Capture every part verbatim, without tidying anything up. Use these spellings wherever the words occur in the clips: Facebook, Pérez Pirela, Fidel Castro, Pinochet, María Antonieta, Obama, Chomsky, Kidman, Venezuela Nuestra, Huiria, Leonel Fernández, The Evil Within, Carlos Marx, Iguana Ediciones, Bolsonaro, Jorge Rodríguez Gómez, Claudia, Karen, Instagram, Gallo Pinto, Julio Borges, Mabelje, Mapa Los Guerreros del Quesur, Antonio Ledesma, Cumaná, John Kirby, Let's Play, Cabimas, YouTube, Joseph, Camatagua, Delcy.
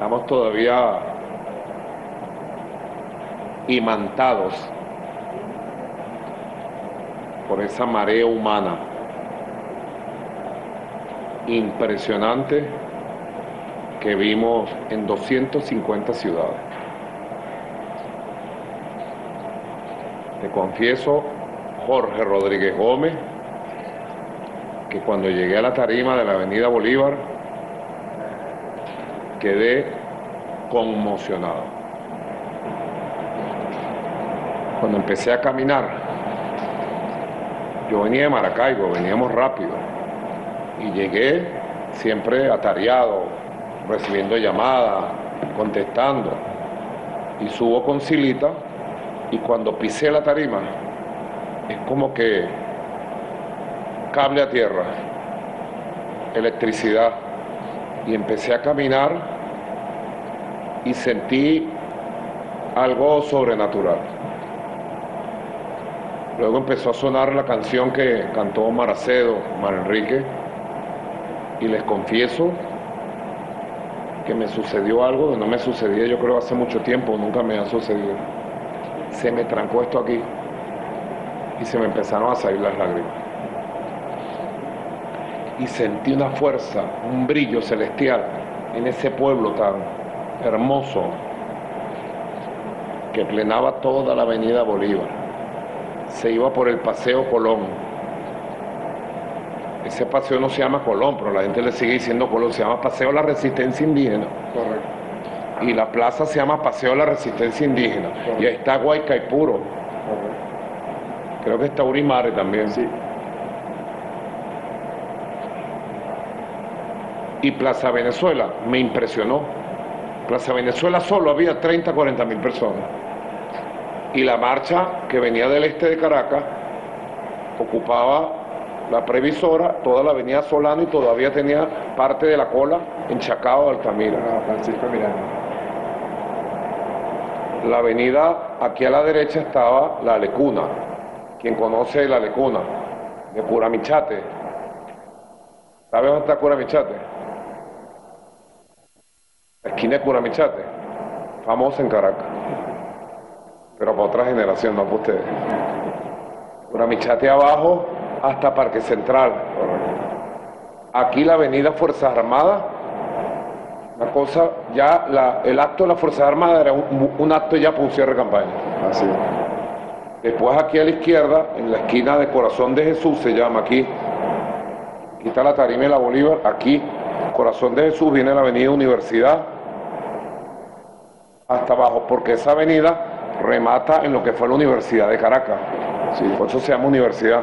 Estamos todavía imantados por esa marea humana impresionante que vimos en doscientas cincuenta ciudades. Te confieso, Jorge Rodríguez Gómez, que cuando llegué a la tarima de la Avenida Bolívar, quedé conmocionado. Cuando empecé a caminar, yo venía de Maracaibo, veníamos rápido, y llegué siempre atareado, recibiendo llamadas, contestando, y subo con Silita, y cuando pisé la tarima, es como que cable a tierra, electricidad, y empecé a caminar y sentí algo sobrenatural. Luego empezó a sonar la canción que cantó Omar Acedo, Omar Enrique, y les confieso que me sucedió algo que no me sucedía, yo creo, hace mucho tiempo, nunca me ha sucedido. Se me trancó esto aquí y se me empezaron a salir las lágrimas. Y sentí una fuerza, un brillo celestial en ese pueblo tan hermoso que plenaba toda la Avenida Bolívar. Se iba por el Paseo Colón. Ese paseo no se llama Colón, pero la gente le sigue diciendo Colón. Se llama Paseo La Resistencia Indígena. Correcto. Y la plaza se llama Paseo La Resistencia Indígena. Correcto. Y ahí está Guaycaipuro. Correcto. Creo que está Urimare también. Sí. Y Plaza Venezuela me impresionó. Plaza Venezuela solo había treinta, cuarenta mil personas. Y la marcha que venía del este de Caracas ocupaba la Previsora, toda la Avenida Solano, y todavía tenía parte de la cola en Chacao, Altamira. No, Francisco Miranda. La avenida, aquí a la derecha estaba la Alecuna. Quien conoce la Alecuna, de Curamichate. ¿Sabes dónde está Curamichate? Esquina de Curamichate, famosa en Caracas, pero para otra generación, no para ustedes. Curamichate abajo hasta Parque Central. Aquí la avenida Fuerzas Armadas, una cosa, ya la, el acto de las Fuerzas Armadas era un, un acto ya para un cierre de campaña. Así es. Después aquí a la izquierda, en la esquina de Corazón de Jesús se llama aquí, aquí está la tarima de la Bolívar, aquí Corazón de Jesús, viene la avenida Universidad hasta abajo, porque esa avenida remata en lo que fue la Universidad de Caracas. Sí. Por eso se llama Universidad.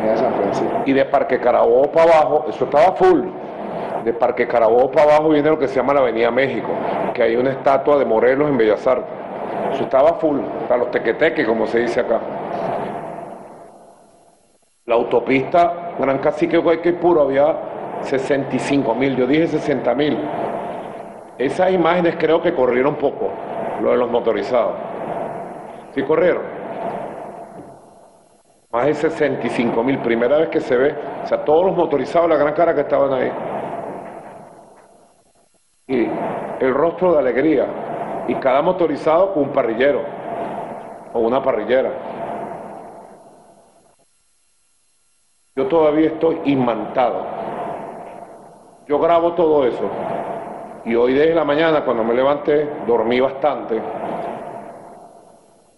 De San Francisco. Y de Parque Carabobo para abajo, eso estaba full. De Parque Carabobo para abajo viene lo que se llama la Avenida México, que hay una estatua de Morelos en Bellas Artes. Eso estaba full, hasta los tequeteques, como se dice acá. La autopista Gran Cacique Guaycaipuro había sesenta y cinco mil, yo dije sesenta mil. Esas imágenes creo que corrieron poco, lo de los motorizados. ¿Sí corrieron? Más de sesenta y cinco mil, primera vez que se ve. O sea, todos los motorizados, la gran cara que estaban ahí. Y el rostro de alegría. Y cada motorizado con un parrillero o una parrillera. Yo todavía estoy inmantado. Yo grabo todo eso, y hoy desde la mañana cuando me levanté, dormí bastante,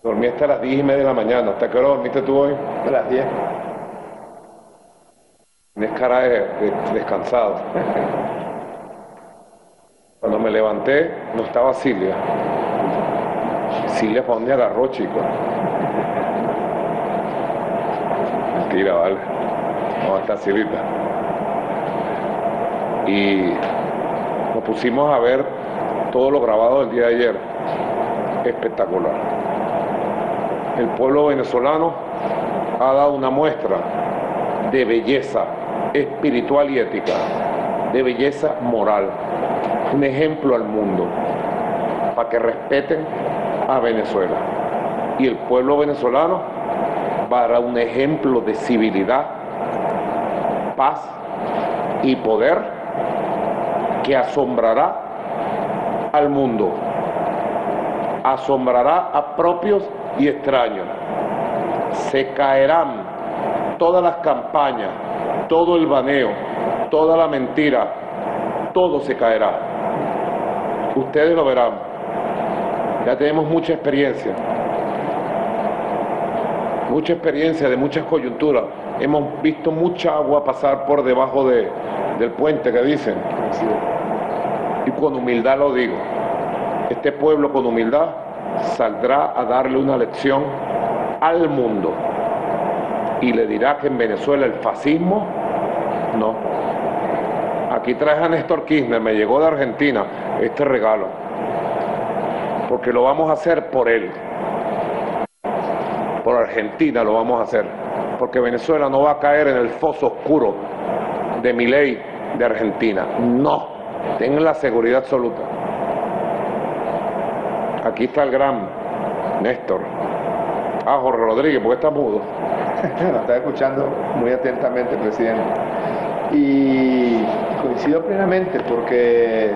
dormí hasta las diez y media de la mañana. ¿Hasta qué hora dormiste tú hoy? A las diez. Tienes cara de, de descansado. Cuando me levanté, no estaba Silvia. Silvia, ¿para dónde agarró, chico? Mentira, vale. No, está Silvita. Y nos pusimos a ver todo lo grabado del día de ayer. Espectacular. El pueblo venezolano ha dado una muestra de belleza espiritual y ética, de belleza moral, un ejemplo al mundo para que respeten a Venezuela. Y el pueblo venezolano va a dar un ejemplo de civilidad, paz y poder que asombrará al mundo. Asombrará a propios y extraños. Se caerán todas las campañas, todo el baneo, toda la mentira, todo se caerá. Ustedes lo verán. Ya tenemos mucha experiencia. Mucha experiencia de muchas coyunturas. Hemos visto mucha agua pasar por debajo de, del puente que dicen. Y con humildad lo digo. Este pueblo con humildad saldrá a darle una lección al mundo y le dirá que en Venezuela el fascismo no. Aquí traje a Néstor Kirchner, me llegó de Argentina este regalo, porque lo vamos a hacer por él, por Argentina lo vamos a hacer, porque Venezuela no va a caer en el foso oscuro de Milei de Argentina, no, tengan la seguridad absoluta. Aquí está el gran Néstor. Ah, Jorge Rodríguez, porque está mudo. Lo estaba escuchando muy atentamente, presidente. Y coincido plenamente, porque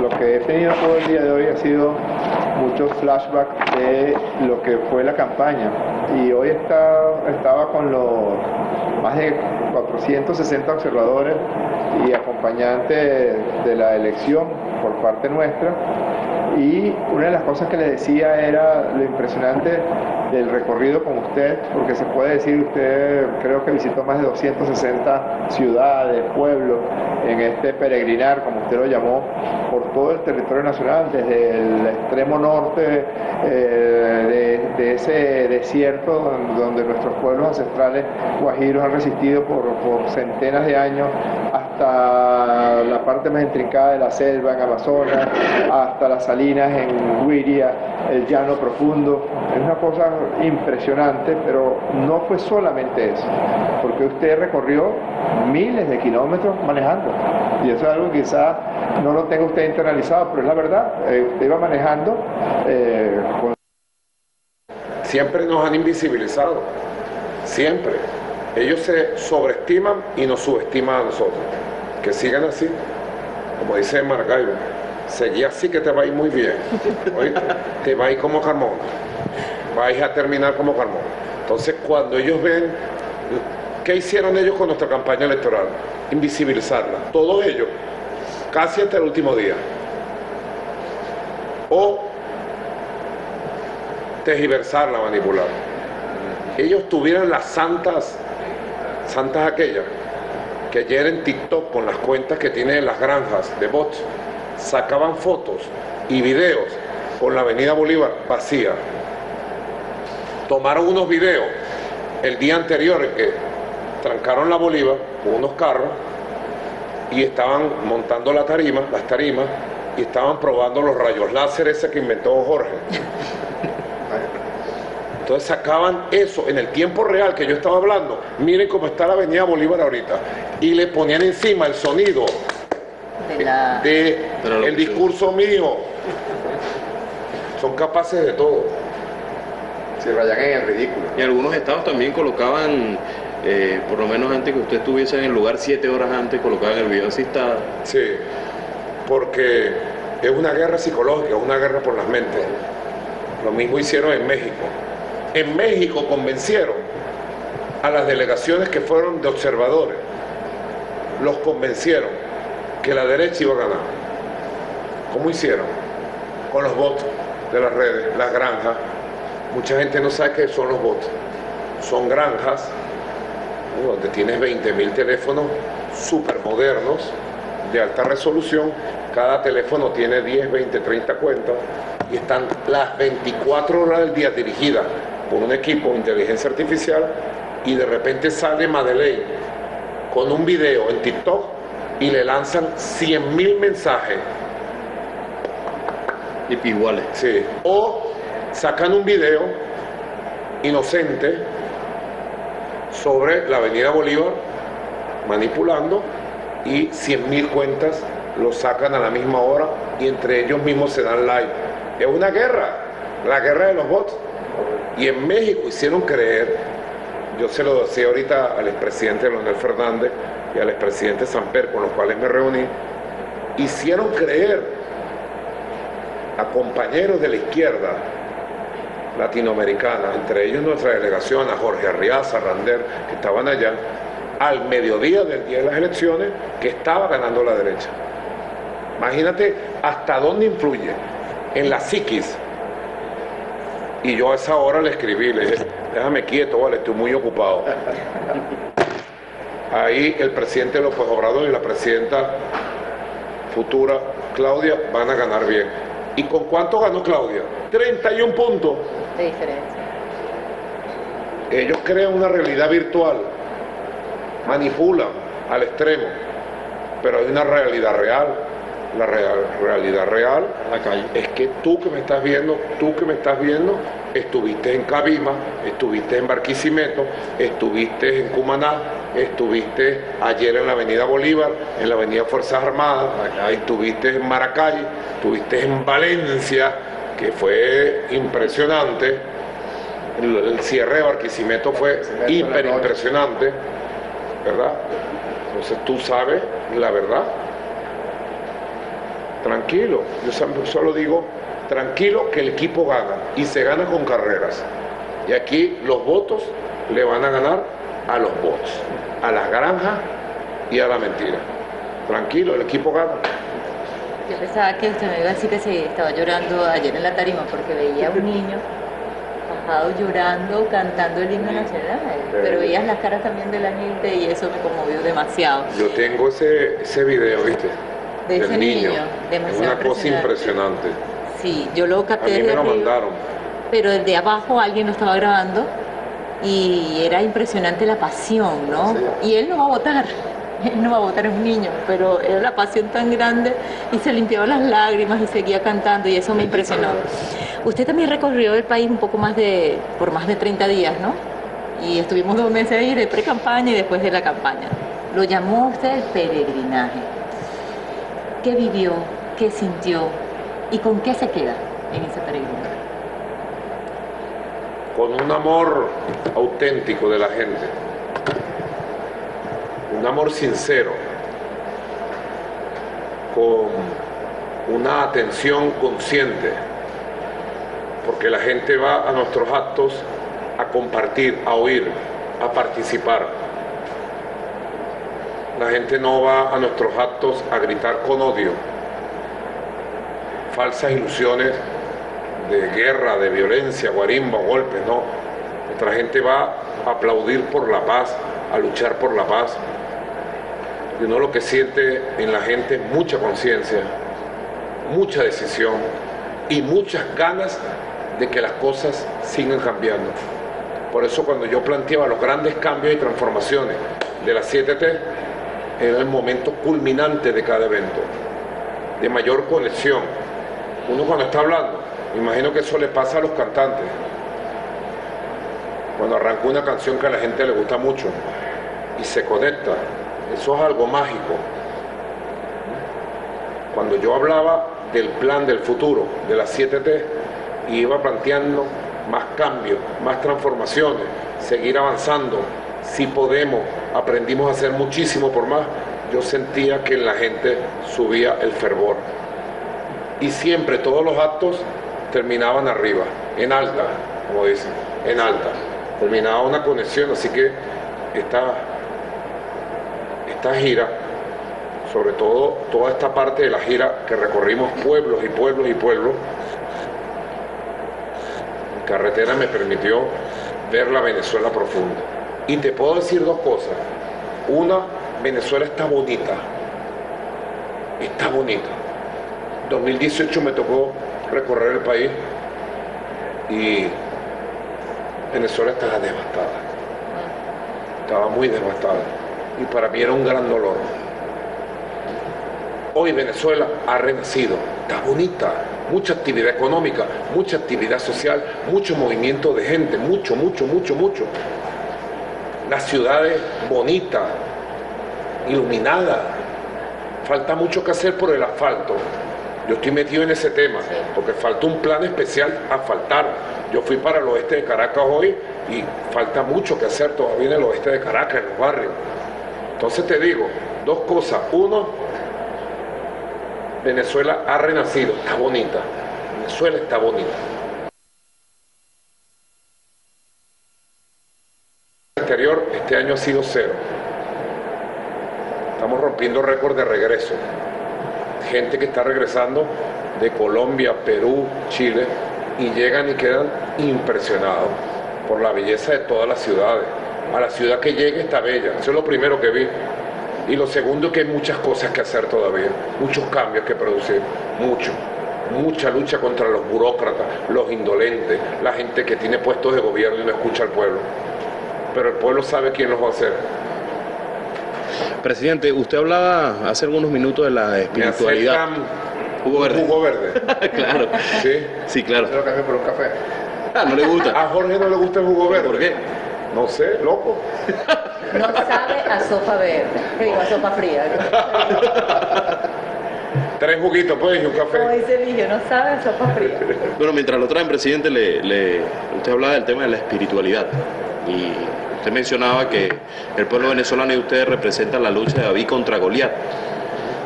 lo que he tenido todo el día de hoy ha sido muchos flashbacks de lo que fue la campaña. Y hoy estaba, estaba con los más de cuatrocientos sesenta observadores y acompañantes de la elección por parte nuestra. Y una de las cosas que le decía era lo impresionante del recorrido con usted, porque se puede decir, usted creo que visitó más de doscientas sesenta ciudades, pueblos, en este peregrinar, como usted lo llamó, por todo el territorio nacional, desde el extremo norte eh, de, de ese desierto donde nuestros pueblos ancestrales guajiros han resistido por, por centenas de años, hasta la parte más intrincada de la selva en Amazonas, hasta las salinas en Huiria, el llano profundo. Es una cosa impresionante, pero no fue solamente eso, porque usted recorrió miles de kilómetros manejando, y eso es algo que quizás no lo tenga usted internalizado, pero es la verdad. Eh, usted iba manejando eh, con... Siempre nos han invisibilizado, siempre. Ellos se sobreestiman y nos subestiman a nosotros. Que sigan así, como dice Margaibo, seguí así que te va a ir muy bien. ¿Oíste? Te va a ir como Carmona, vais a terminar como Carmona. Entonces, cuando ellos ven, ¿qué hicieron ellos con nuestra campaña electoral? Invisibilizarla, todos ellos, casi hasta el último día. O tergiversarla, manipularla. Ellos tuvieron las santas... santas aquellas que llenen TikTok con las cuentas que tienen las granjas de bots, sacaban fotos y videos con la avenida Bolívar vacía. Tomaron unos videos el día anterior en que trancaron la Bolívar con unos carros y estaban montando la tarima, las tarimas, y estaban probando los rayos láser ese que inventó Jorge. Entonces sacaban eso en el tiempo real que yo estaba hablando. Miren cómo está la avenida Bolívar ahorita. Y le ponían encima el sonido de la... de el discurso mío. Son capaces de todo. Se rayan en el ridículo. Y algunos estados también colocaban, eh, por lo menos antes que usted estuviese en el lugar, siete horas antes, colocaban el video así está. Sí, porque es una guerra psicológica, es una guerra por las mentes. Lo mismo hicieron en México. En México convencieron a las delegaciones que fueron de observadores, los convencieron que la derecha iba a ganar. ¿Cómo hicieron? Con los votos de las redes, las granjas. Mucha gente no sabe qué son los votos. Son granjas donde tienes veinte mil teléfonos supermodernos de alta resolución. Cada teléfono tiene diez, veinte, treinta cuentas y están las veinticuatro horas del día dirigidas por un equipo de inteligencia artificial, y de repente sale Madeleine con un video en TikTok y le lanzan cien mil mensajes. Y iguales. Sí. O sacan un video inocente sobre la avenida Bolívar manipulando y cien mil cuentas lo sacan a la misma hora y entre ellos mismos se dan like. Es una guerra, la guerra de los bots. Y en México hicieron creer, yo se lo decía ahorita al expresidente Leonel Fernández y al expresidente Samper, con los cuales me reuní, hicieron creer a compañeros de la izquierda latinoamericana, entre ellos nuestra delegación, a Jorge Arriaza, Rander, que estaban allá, al mediodía del día de las elecciones, que estaba ganando la derecha. Imagínate hasta dónde influye, en la psiquis. Y yo a esa hora le escribí, le dije, déjame quieto, vale, estoy muy ocupado. Ahí el presidente López Obrador y la presidenta futura Claudia van a ganar bien. ¿Y con cuánto ganó Claudia? treinta y un puntos de diferencia. Ellos crean una realidad virtual, manipulan al extremo, pero hay una realidad real. La real, realidad real la calle. Es que tú que me estás viendo, tú que me estás viendo, estuviste en Cabima, estuviste en Barquisimeto, estuviste en Cumaná, estuviste ayer en la avenida Bolívar, en la avenida Fuerzas Armadas, estuviste en Maracay, estuviste en Valencia, que fue impresionante, el, el cierre de Barquisimeto fue hiper impresionante, ¿verdad? Entonces tú sabes la verdad. Tranquilo, yo solo digo tranquilo que el equipo gana y se gana con carreras, y aquí los votos le van a ganar a los bots, a las granjas y a la mentira. Tranquilo, el equipo gana. Yo pensaba que usted me iba a decir que se estaba llorando ayer en la tarima porque veía a un niño bajado llorando, cantando el himno nacional, pero veías las caras también de la gente y eso me conmovió demasiado. Yo tengo ese, ese video, ¿viste? De ese niño, niño es una cosa impresionante. Sí, yo lo capté. A mí me lo mandaron. Pero desde abajo alguien lo estaba grabando y era impresionante la pasión, ¿no? Sí. Y él no va a votar, él no va a votar, es un niño, pero era la pasión tan grande y se limpiaba las lágrimas y seguía cantando y eso me impresionó. Usted también recorrió el país un poco más de, por más de treinta días, ¿no? Y estuvimos dos meses ahí de pre-campaña y después de la campaña. Lo llamó usted el peregrinaje. ¿Qué vivió? ¿Qué sintió? ¿Y con qué se queda en ese peregrinaje? Con un amor auténtico de la gente. Un amor sincero. Con una atención consciente. Porque la gente va a nuestros actos a compartir, a oír, a participar. La gente no va a nuestros actos a gritar con odio, falsas ilusiones de guerra, de violencia, guarimba, golpes, no. Nuestra gente va a aplaudir por la paz, a luchar por la paz. Y uno lo que siente en la gente es mucha conciencia, mucha decisión y muchas ganas de que las cosas sigan cambiando. Por eso cuando yo planteaba los grandes cambios y transformaciones de la siete T, era el momento culminante de cada evento, de mayor conexión. Uno cuando está hablando, me imagino que eso le pasa a los cantantes. Cuando arranca una canción que a la gente le gusta mucho y se conecta, eso es algo mágico. Cuando yo hablaba del plan del futuro, de las siete T, y iba planteando más cambios, más transformaciones, seguir avanzando, si podemos, aprendimos a hacer muchísimo por más, yo sentía que en la gente subía el fervor. Y siempre todos los actos terminaban arriba, en alta, como dicen, en alta. Terminaba una conexión, así que esta, esta gira, sobre todo toda esta parte de la gira que recorrimos pueblos y pueblos y pueblos, en carretera me permitió ver la Venezuela profunda. Y te puedo decir dos cosas. Una, Venezuela está bonita. Está bonita. En dos mil dieciocho me tocó recorrer el país y Venezuela estaba devastada. Estaba muy devastada. Y para mí era un gran dolor. Hoy Venezuela ha renacido. Está bonita. Mucha actividad económica, mucha actividad social, mucho movimiento de gente. Mucho, mucho, mucho, mucho. Las ciudades bonitas, iluminadas, falta mucho que hacer por el asfalto. Yo estoy metido en ese tema, porque falta un plan especial asfaltar. Yo fui para el oeste de Caracas hoy y falta mucho que hacer todavía en el oeste de Caracas, en los barrios. Entonces te digo, dos cosas. Uno, Venezuela ha renacido, está bonita. Venezuela está bonita. El exterior este año ha sido cero. Estamos rompiendo récord de regreso. Gente que está regresando de Colombia, Perú, Chile, y llegan y quedan impresionados por la belleza de todas las ciudades. A la ciudad que llegue está bella. Eso es lo primero que vi. Y lo segundo es que hay muchas cosas que hacer todavía, muchos cambios que producir, mucho, mucha lucha contra los burócratas, los indolentes, la gente que tiene puestos de gobierno y no escucha al pueblo. Pero el pueblo sabe quién los va a hacer. Presidente, usted hablaba hace algunos minutos de la espiritualidad. Hugo Verde. Hugo Verde. Claro. Sí. Sí, claro. Yo lo cambié por un café. Ah, no le gusta. A Jorge no le gusta el Hugo Verde. ¿Por qué? No sé, loco. No sabe a sopa verde, digo, a sopa fría. Tres juguitos, pues, y un café. Como dice Vigio, no sabe a sopa fría. Bueno, mientras lo traen, presidente, le, le, usted hablaba del tema de la espiritualidad. Y usted mencionaba que el pueblo venezolano y ustedes representan la lucha de David contra Goliat.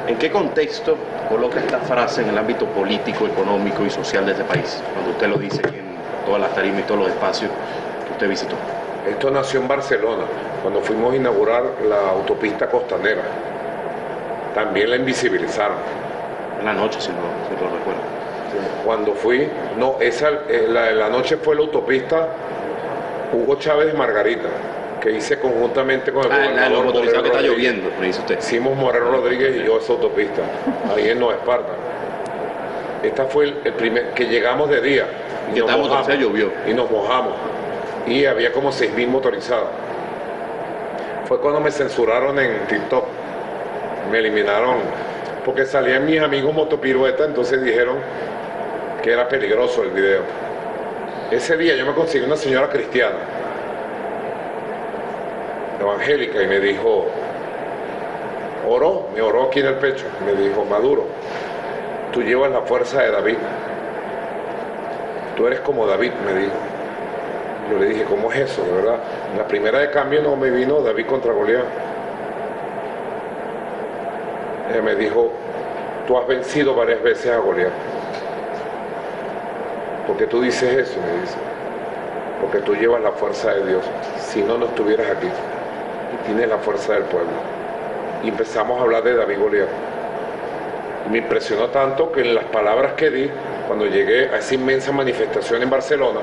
¿En qué contexto coloca esta frase en el ámbito político, económico y social de este país? Cuando usted lo dice aquí en todas las tarimas y todos los espacios que usted visitó. Esto nació en Barcelona, cuando fuimos a inaugurar la autopista costanera. También la invisibilizaron. En la noche, si no, si no recuerdo. Sí. Cuando fui, no, esa, la, la noche fue la autopista Hugo Chávez y Margarita, que hice conjuntamente con el ah, gobernador no, motorizado que está lloviendo, me dice usted. Hicimos Moreno Rodríguez y yo esa autopista, ahí en Nueva Esparta. Esta fue el, el primer, que llegamos de día. Y, y nos mojamos, llovió. Y nos mojamos. Y había como seis mil motorizados. Fue cuando me censuraron en TikTok, me eliminaron, porque salían mis amigos motopirueta, entonces dijeron que era peligroso el video. Ese día yo me conseguí una señora cristiana, evangélica, y me dijo, oró, me oró aquí en el pecho, me dijo, Maduro, tú llevas la fuerza de David, tú eres como David, me dijo. Yo le dije, ¿cómo es eso, de verdad? En la primera de cambio no me vino David contra Goliat. Ella me dijo, tú has vencido varias veces a Goliat. ¿Por qué tú dices eso? Me dice. Porque tú llevas la fuerza de Dios. Si no, no estuvieras aquí. Y tienes la fuerza del pueblo. Y empezamos a hablar de David Goliat. Me impresionó tanto que en las palabras que di, cuando llegué a esa inmensa manifestación en Barcelona,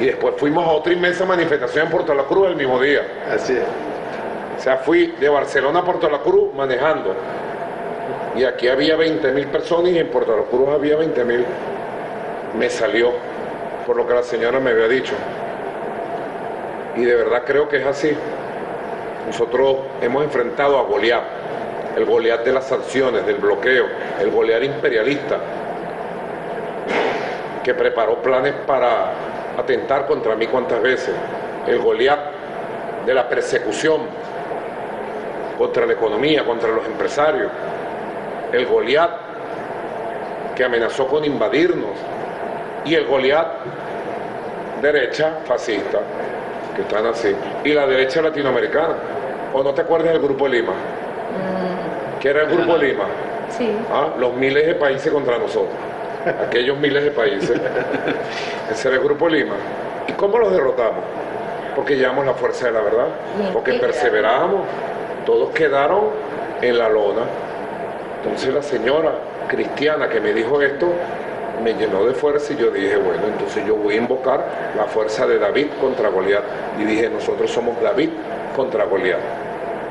y después fuimos a otra inmensa manifestación en Puerto La Cruz el mismo día. Así es. O sea, fui de Barcelona a Puerto La Cruz manejando. Y aquí había veinte mil personas y en Puerto La Cruz había veinte mil. Me salió, por lo que la señora me había dicho. Y de verdad creo que es así. Nosotros hemos enfrentado a Goliat. El Goliat de las sanciones, del bloqueo, el Goliat imperialista, que preparó planes para atentar contra mí cuantas veces, el Goliat de la persecución contra la economía, contra los empresarios, el Goliat que amenazó con invadirnos y el Goliat derecha fascista, que están así, y la derecha latinoamericana. ¿O no te acuerdas del Grupo Lima? ¿Qué era el Grupo Lima? Sí. ¿Ah? Los miles de países contra nosotros. Aquellos miles de países. Ese era el Grupo Lima. ¿Y cómo los derrotamos? Porque llevamos la fuerza de la verdad, porque perseveramos. Todos quedaron en la lona. Entonces la señora cristiana que me dijo esto me llenó de fuerza y yo dije, bueno, entonces yo voy a invocar la fuerza de David contra Goliat. Y dije, nosotros somos David contra Goliat.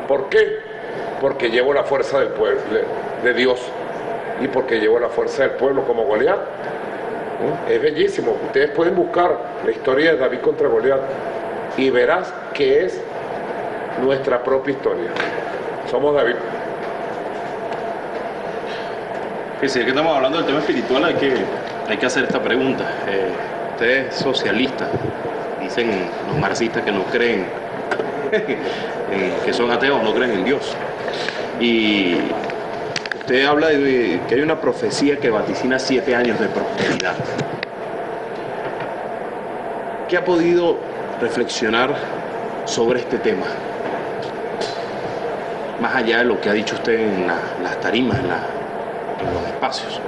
¿Por qué? Porque llevo la fuerza del pueblo, de Dios. Y porque llevó la fuerza del pueblo como Goliat. ¿Eh? Es bellísimo. Ustedes pueden buscar la historia de David contra Goliat y verás que es nuestra propia historia. Somos David. Si es que estamos hablando del tema espiritual, hay que, hay que hacer esta pregunta. Eh, ustedes socialistas, dicen los marxistas que no creen, que son ateos, no creen en Dios. Y usted habla de que hay una profecía que vaticina siete años de prosperidad. ¿Qué ha podido reflexionar sobre este tema? Más allá de lo que ha dicho usted en la, las tarimas, en, la, en los espacios.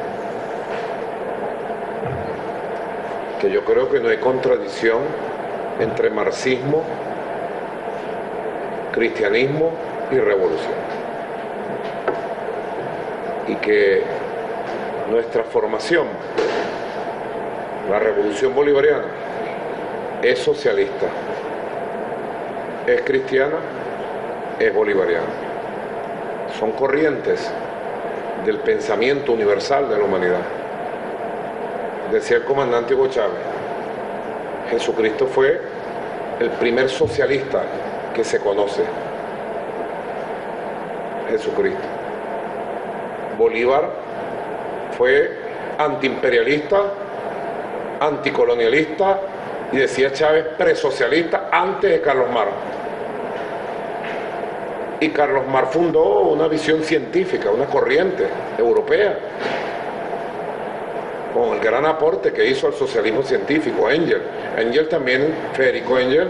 esto. Yo creo que no hay contradicción entre marxismo, cristianismo y revolución. Y que nuestra formación, la revolución bolivariana, es socialista, es cristiana, es bolivariana. Son corrientes del pensamiento universal de la humanidad. Decía el comandante Hugo Chávez, Jesucristo fue el primer socialista que se conoce. Jesucristo. Bolívar fue antiimperialista, anticolonialista y decía Chávez presocialista antes de Carlos Marx. Y Carlos Marx fundó una visión científica, una corriente europea, con el gran aporte que hizo al socialismo científico, Engels. Engels también, Federico Engels,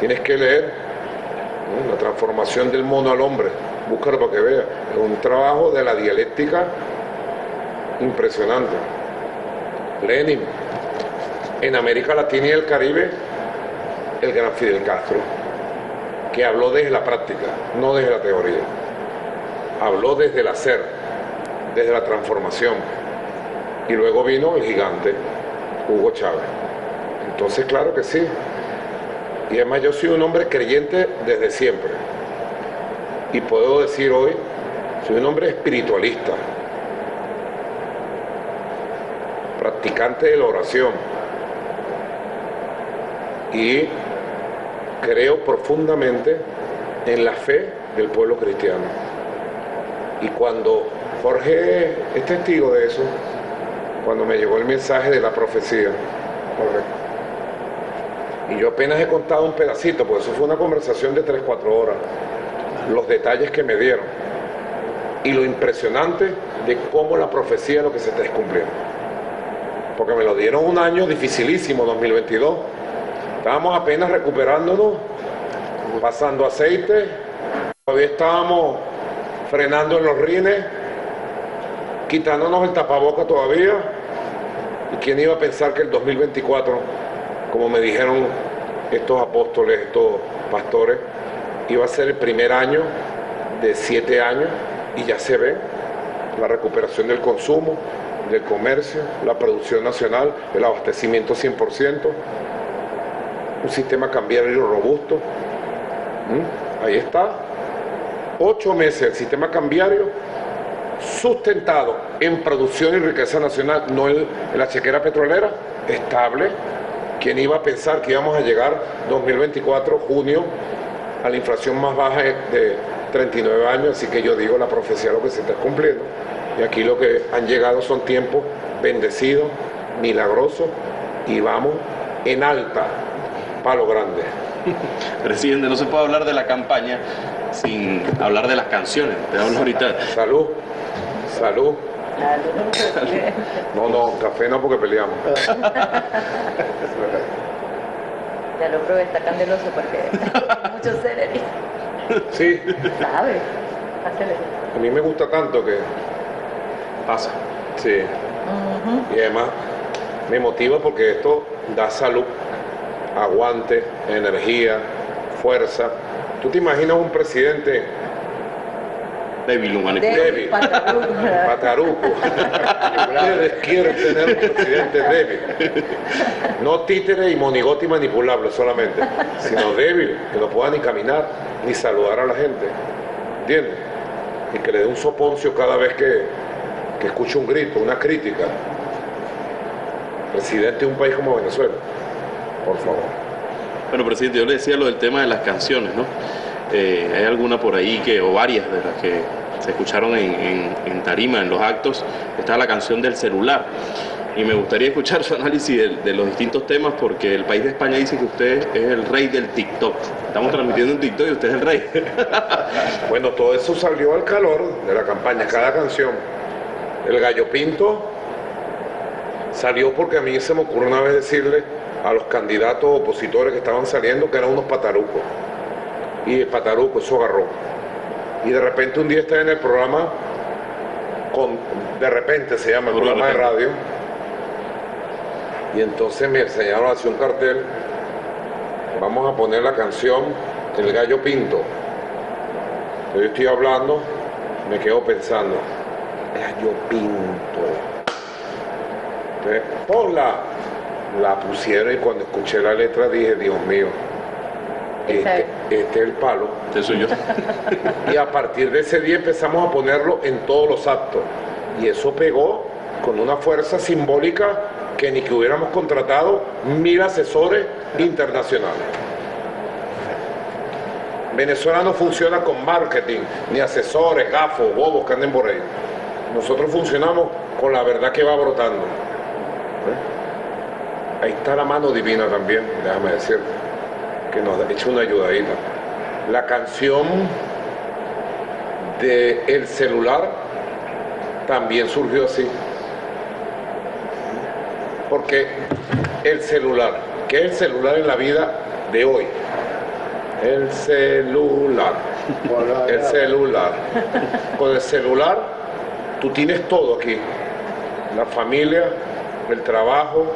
tienes que leer, ¿no? La transformación del mono al hombre, búscalo para que veas, es un trabajo de la dialéctica impresionante. Lenin, en América Latina y el Caribe, el gran Fidel Castro, que habló desde la práctica, no desde la teoría, habló desde el hacer, desde la transformación. Y luego vino el gigante Hugo Chávez. Entonces, claro que sí. Y además yo soy un hombre creyente desde siempre. Y puedo decir hoy, soy un hombre espiritualista, practicante de la oración. Y creo profundamente en la fe del pueblo cristiano. Y cuando Jorge es testigo de eso, cuando me llegó el mensaje de la profecía, correcto, y yo apenas he contado un pedacito, porque eso fue una conversación de tres, cuatro horas, los detalles que me dieron y lo impresionante de cómo la profecía es lo que se está cumpliendo, porque me lo dieron un año dificilísimo, dos mil veintidós, estábamos apenas recuperándonos, pasando aceite, todavía estábamos frenando en los rines, quitándonos el tapaboca todavía. ¿Y quién iba a pensar que el dos mil veinticuatro, como me dijeron estos apóstoles, estos pastores, iba a ser el primer año de siete años? Y ya se ve la recuperación del consumo, del comercio, la producción nacional, el abastecimiento cien por ciento, un sistema cambiario robusto. ¿Mm? Ahí está, ocho meses el sistema cambiario sustentado en producción y riqueza nacional, no en la chequera petrolera, estable. ¿Quién iba a pensar que íbamos a llegar dos mil veinticuatro, junio, a la inflación más baja de treinta y nueve años? Así que yo digo, la profecía es lo que se está cumpliendo. Y aquí lo que han llegado son tiempos bendecidos, milagrosos, y vamos en alta, palo grande. Presidente, no se puede hablar de la campaña sin hablar de las canciones. Te damos ahorita. Salud. Salud. No, no, café no, porque peleamos. Ya lo probé, está candeloso porque mucho celery. Sí. ¿Sabe? A mí me gusta tanto que pasa. Sí. Uh-huh. Y además me motiva porque esto da salud, aguante, energía, fuerza. ¿Tú te imaginas un presidente débil, humano? Débil, pataruco. Pataruco. Quiero tener un presidente débil. No títere y monigote y manipulable solamente, sino débil, que no pueda ni caminar, ni saludar a la gente. ¿Entiendes? Y que le dé un soponcio cada vez que, que escuche un grito, una crítica. Presidente de un país como Venezuela, por favor. Bueno, presidente, yo le decía lo del tema de las canciones, ¿no? Eh, hay alguna por ahí que, o varias de las que se escucharon en, en, en tarima, en los actos, está la canción del celular. Y me gustaría escuchar su análisis de, de los distintos temas, porque el país de España dice que usted es el rey del TikTok. Estamos transmitiendo un TikTok y usted es el rey. Bueno, todo eso salió al calor de la campaña, cada canción. El gallo pinto salió porque a mí se me ocurrió una vez decirle a los candidatos opositores que estaban saliendo que eran unos patarucos, y el pataruco eso agarró, y de repente un día estaba en el programa con, de repente se llama el programa de radio, y entonces me enseñaron hacia un cartel, vamos a poner la canción El Gallo Pinto. Yo estoy hablando, me quedo pensando, Gallo Pinto. Entonces, ponla. La pusieron y cuando escuché la letra dije, Dios mío, este, este es el palo. Este soy yo. Y a partir de ese día empezamos a ponerlo en todos los actos. Y eso pegó con una fuerza simbólica que ni que hubiéramos contratado mil asesores internacionales. Venezuela no funciona con marketing, ni asesores, gafos, bobos que anden por ahí. Nosotros funcionamos con la verdad que va brotando. ¿Eh? Ahí está la mano divina también, déjame decir, que nos ha hecho una ayudadita. La canción de El Celular también surgió así. Porque el celular, ¿qué es el celular en la vida de hoy? El celular, el celular. Con el celular tú tienes todo aquí. La familia, el trabajo,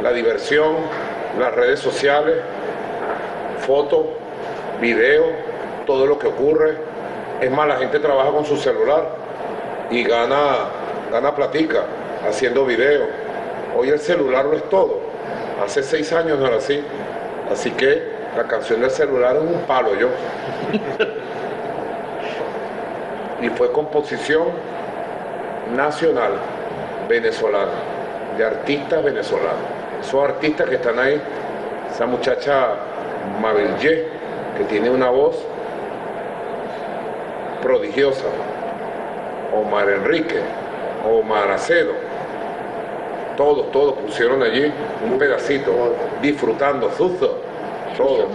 la diversión, las redes sociales, fotos, videos, todo lo que ocurre. Es más, la gente trabaja con su celular y gana, gana platica haciendo videos. Hoy el celular lo es todo. Hace seis años no era así. Así que la canción del celular es un palo, yo. Y fue composición nacional, venezolana, de artistas venezolanos. Esos artistas que están ahí, esa muchacha Mabelje, que tiene una voz prodigiosa. Omar Enrique, Omar Acedo. Todos, todos pusieron allí un pedacito, disfrutando susto. Todo.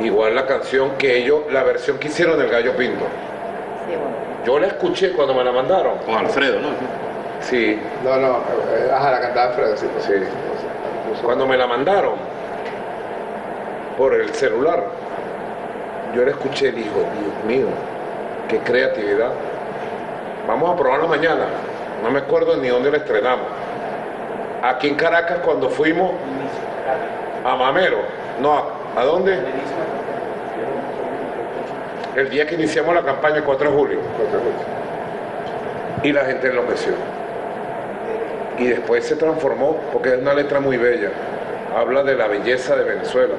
Igual la canción que ellos, la versión que hicieron del Gallo Pinto. Sí, bueno. Yo la escuché cuando me la mandaron. Con Alfredo, ¿no? Sí. No, no, ajá, la cantaba Alfredo, sí. Sí. Cuando me la mandaron por el celular, yo la escuché y dije, Dios mío, qué creatividad. Vamos a probarla mañana. No me acuerdo ni dónde la estrenamos. Aquí en Caracas cuando fuimos. A Mamero, no, ¿a dónde? El día que iniciamos la campaña, el cuatro de julio. Y la gente enloqueció. Y después se transformó, porque es una letra muy bella. Habla de la belleza de Venezuela.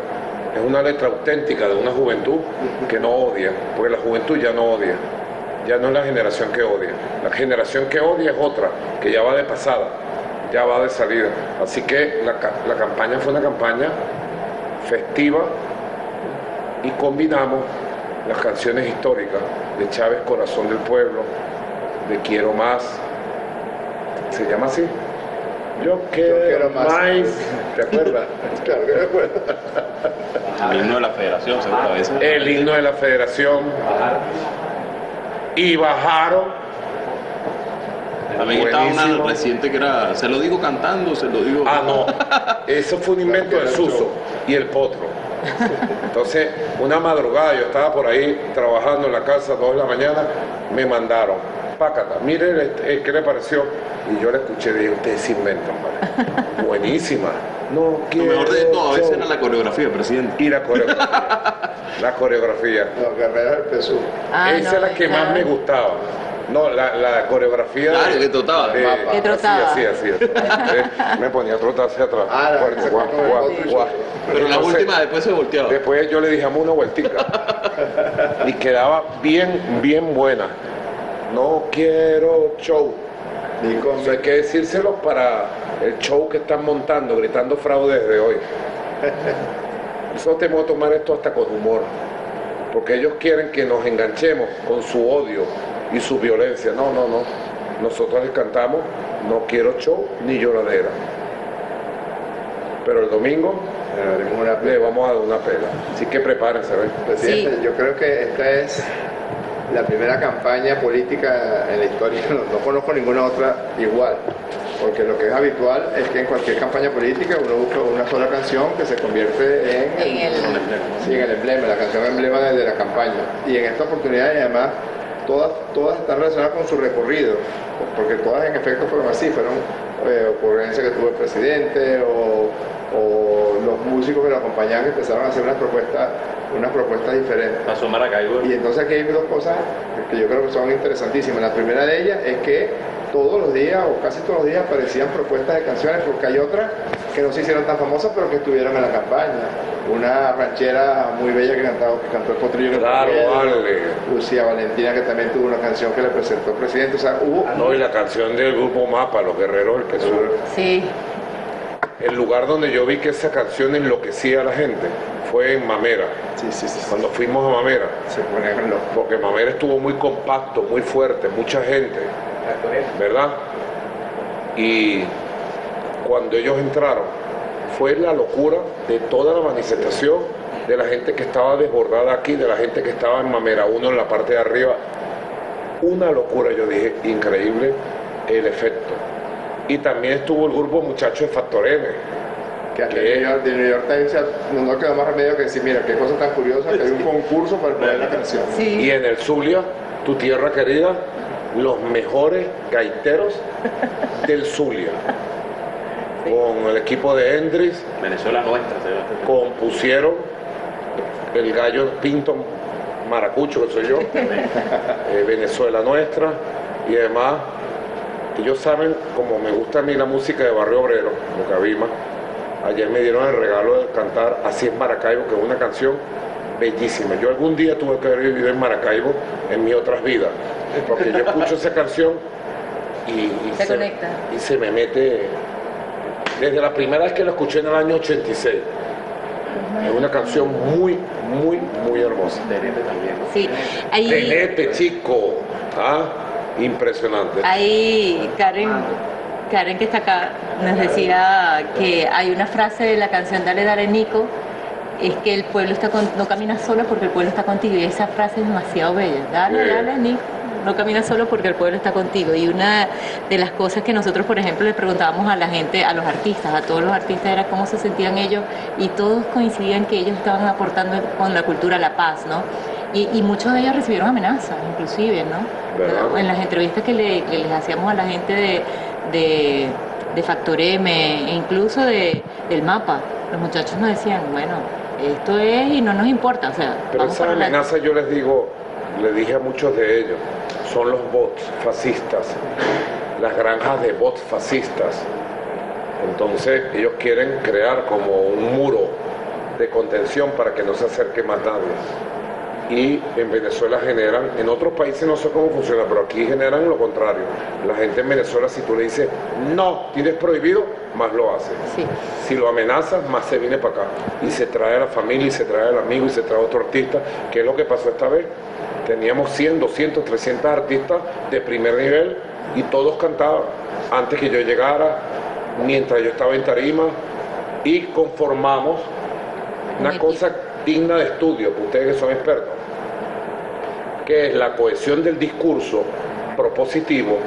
Es una letra auténtica de una juventud que no odia, porque la juventud ya no odia. Ya no es la generación que odia. La generación que odia es otra, que ya va de pasada. Ya va de salida. Así que la, la campaña fue una campaña festiva y combinamos las canciones históricas de Chávez, Corazón del Pueblo, de Quiero Más. ¿Se llama así? Yo quiero, Yo quiero más. más. ¿Te acuerdas? Claro que me acuerdo. El himno de la Federación, segunda vez. El himno de la Federación. Bajaron. Y bajaron. También estaba una reciente que era, se lo digo cantando, se lo digo... Ah, no, eso fue un invento del Suso y el Potro. Entonces, una madrugada, yo estaba por ahí trabajando en la casa, dos de la mañana, me mandaron, pácata, mire qué le pareció. Y yo la escuché y dije, ustedes se inventan, padre. Buenísima. No, lo mejor de todo, a veces era la coreografía, presidente. Y la coreografía, la coreografía. No, carrera del P S U V. Esa es la que más me gustaba. No, la, la coreografía... Claro, de, que trotaba. De, que trotaba. Así, así, así. Así. Me ponía a trotar hacia atrás. Ah, guau, guau, guau, guau. Pero entonces, la última después se volteaba. Después yo le dije a una vueltica. Y quedaba bien, bien buena. No quiero show. Nico, o sea, hay que decírselo para el show que están montando, gritando fraude desde hoy. Nosotros tenemos que tomar esto hasta con humor. Porque ellos quieren que nos enganchemos con su odio y su violencia. No, no, no. Nosotros les cantamos no quiero show ni lloradera. Pero el domingo le, una le vamos a dar una pela. Así que prepárense, ¿ves? Presidente, sí. Yo creo que esta es la primera campaña política en la historia. No, no conozco ninguna otra igual. Porque lo que es habitual es que en cualquier campaña política uno busca una sola canción que se convierte en, en, el, en el emblema. Sí, en el emblema, la canción emblema de la campaña. Y en esta oportunidad además todas, todas están relacionadas con su recorrido, porque todas en efecto fueron así, fueron eh, ocurrencias que tuvo el presidente o, o los músicos que lo acompañaban que empezaron a hacer unas propuestas, unas propuestas diferentes. Pasó Maracaibo. Y entonces aquí hay dos cosas que yo creo que son interesantísimas. La primera de ellas es que todos los días o casi todos los días aparecían propuestas de canciones, porque hay otras que no se hicieron tan famosas pero que estuvieron en la campaña. Una ranchera muy bella que, cantaba, que cantó El Potrillo, claro, Dale. Lucía Valentina, que también tuvo una canción que le presentó el presidente. O sea, hubo... No, y la canción del grupo Mapa, Los Guerreros del Quesur. Sí. El lugar donde yo vi que esa canción enloquecía a la gente fue en Mamera. Sí, sí, sí. Cuando fuimos a Mamera. Se ponían locos. Porque Mamera estuvo muy compacto, muy fuerte, mucha gente, ¿verdad? Y cuando ellos entraron fue la locura de toda la manifestación, de la gente que estaba desbordada aquí, de la gente que estaba en Mamera uno en la parte de arriba. Una locura, yo dije, increíble el efecto. Y también estuvo el grupo Muchachos de Factor M. Que aquí de New York, de New York Times no quedó más remedio que decir, mira, qué cosa tan curiosa, que hay un concurso para poner la canción. Sí. Y en el Zulia, tu tierra querida, los mejores gaiteros del Zulia, sí, con el equipo de Hendrix, Venezuela Nuestra, ¿sí? Compusieron el gallo Pinto Maracucho, que soy yo, eh, Venezuela Nuestra, y además ellos saben, como me gusta a mí la música de Barrio Obrero, como Cabima, ayer me dieron el regalo de cantar Así es Maracaibo, que es una canción bellísima. Yo algún día tuve que haber vivido en Maracaibo en mis otras vidas, porque yo escucho esa canción y, y, se, se, y se me mete desde la primera vez que la escuché en el año ochenta y seis. Es una canción muy, muy, muy hermosa. Tenete también. Sí. Ahí... Tenete, chico. ¿Ah? Impresionante. Ahí, Karen, Karen que está acá, nos decía que hay una frase de la canción Dale, Dale, Nico, es que el pueblo está con, no camina solo porque el pueblo está contigo, y esa frase es demasiado bella. Dale, sí, dale, Nico, no camina solo porque el pueblo está contigo. Y una de las cosas que nosotros, por ejemplo, le preguntábamos a la gente, a los artistas, a todos los artistas, era cómo se sentían ellos, y todos coincidían que ellos estaban aportando con la cultura la paz, ¿no? Y, y muchos de ellos recibieron amenazas, inclusive, ¿no? ¿Verdad? En las entrevistas que, le, que les hacíamos a la gente de, de, de Factor M, e incluso de, del Mapa, los muchachos nos decían, bueno, esto es y no nos importa, o sea... Pero esa amenaza la... yo les digo, le dije a muchos de ellos, son los bots fascistas, las granjas de bots fascistas. Entonces ellos quieren crear como un muro de contención para que no se acerque más nadie. Y en Venezuela generan, en otros países no sé cómo funciona, pero aquí generan lo contrario. La gente en Venezuela, si tú le dices, no, tienes prohibido, más lo hace. Sí. Si lo amenazas, más se viene para acá. Y se trae a la familia, y se trae al amigo, y se trae a otro artista. ¿Qué es lo que pasó esta vez? Teníamos cien, doscientos, trescientos artistas de primer nivel y todos cantaban antes que yo llegara, mientras yo estaba en tarima, y conformamos una cosa digna de estudio, que ustedes que son expertos, que es la cohesión del discurso propositivo,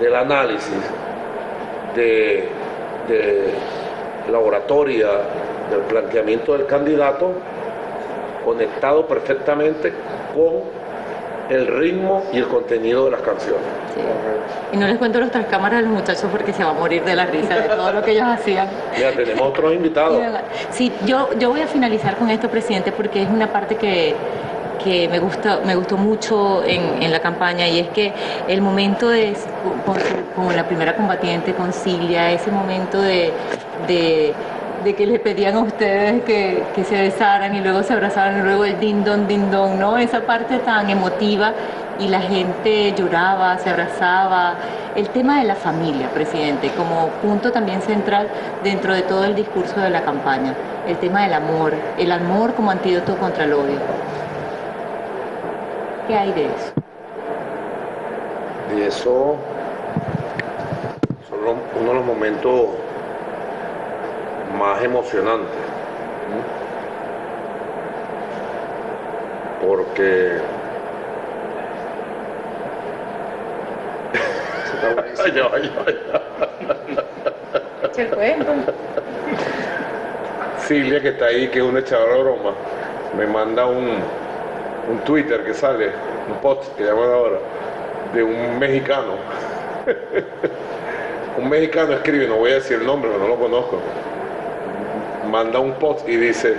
del análisis, de, de la oratoria, del planteamiento del candidato, conectado perfectamente con el ritmo y el contenido de las canciones. Sí. Y no les cuento los tras cámaras de los muchachos porque se va a morir de la risa de todo lo que ellos hacían. Ya tenemos otros invitados. Sí, yo, yo voy a finalizar con esto, presidente, porque es una parte que, que me, gusta, me gustó mucho en, en la campaña, y es que el momento de, con, con la primera combatiente, con Silvia, ese momento de... de de que les pedían a ustedes que, que se besaran y luego se abrazaran, y luego el din don, din don, ¿no? Esa parte tan emotiva, y la gente lloraba, se abrazaba. El tema de la familia, presidente, como punto también central dentro de todo el discurso de la campaña. El tema del amor, el amor como antídoto contra el odio. ¿Qué hay de eso? Y eso son uno de los momentos más emocionante, porque ay, ay, ay. Silvia, que está ahí, que es una echadora de broma, me manda un, un Twitter que sale un pot que llaman ahora, de un mexicano. Un mexicano escribe, no voy a decir el nombre, no lo conozco, manda un post y dice: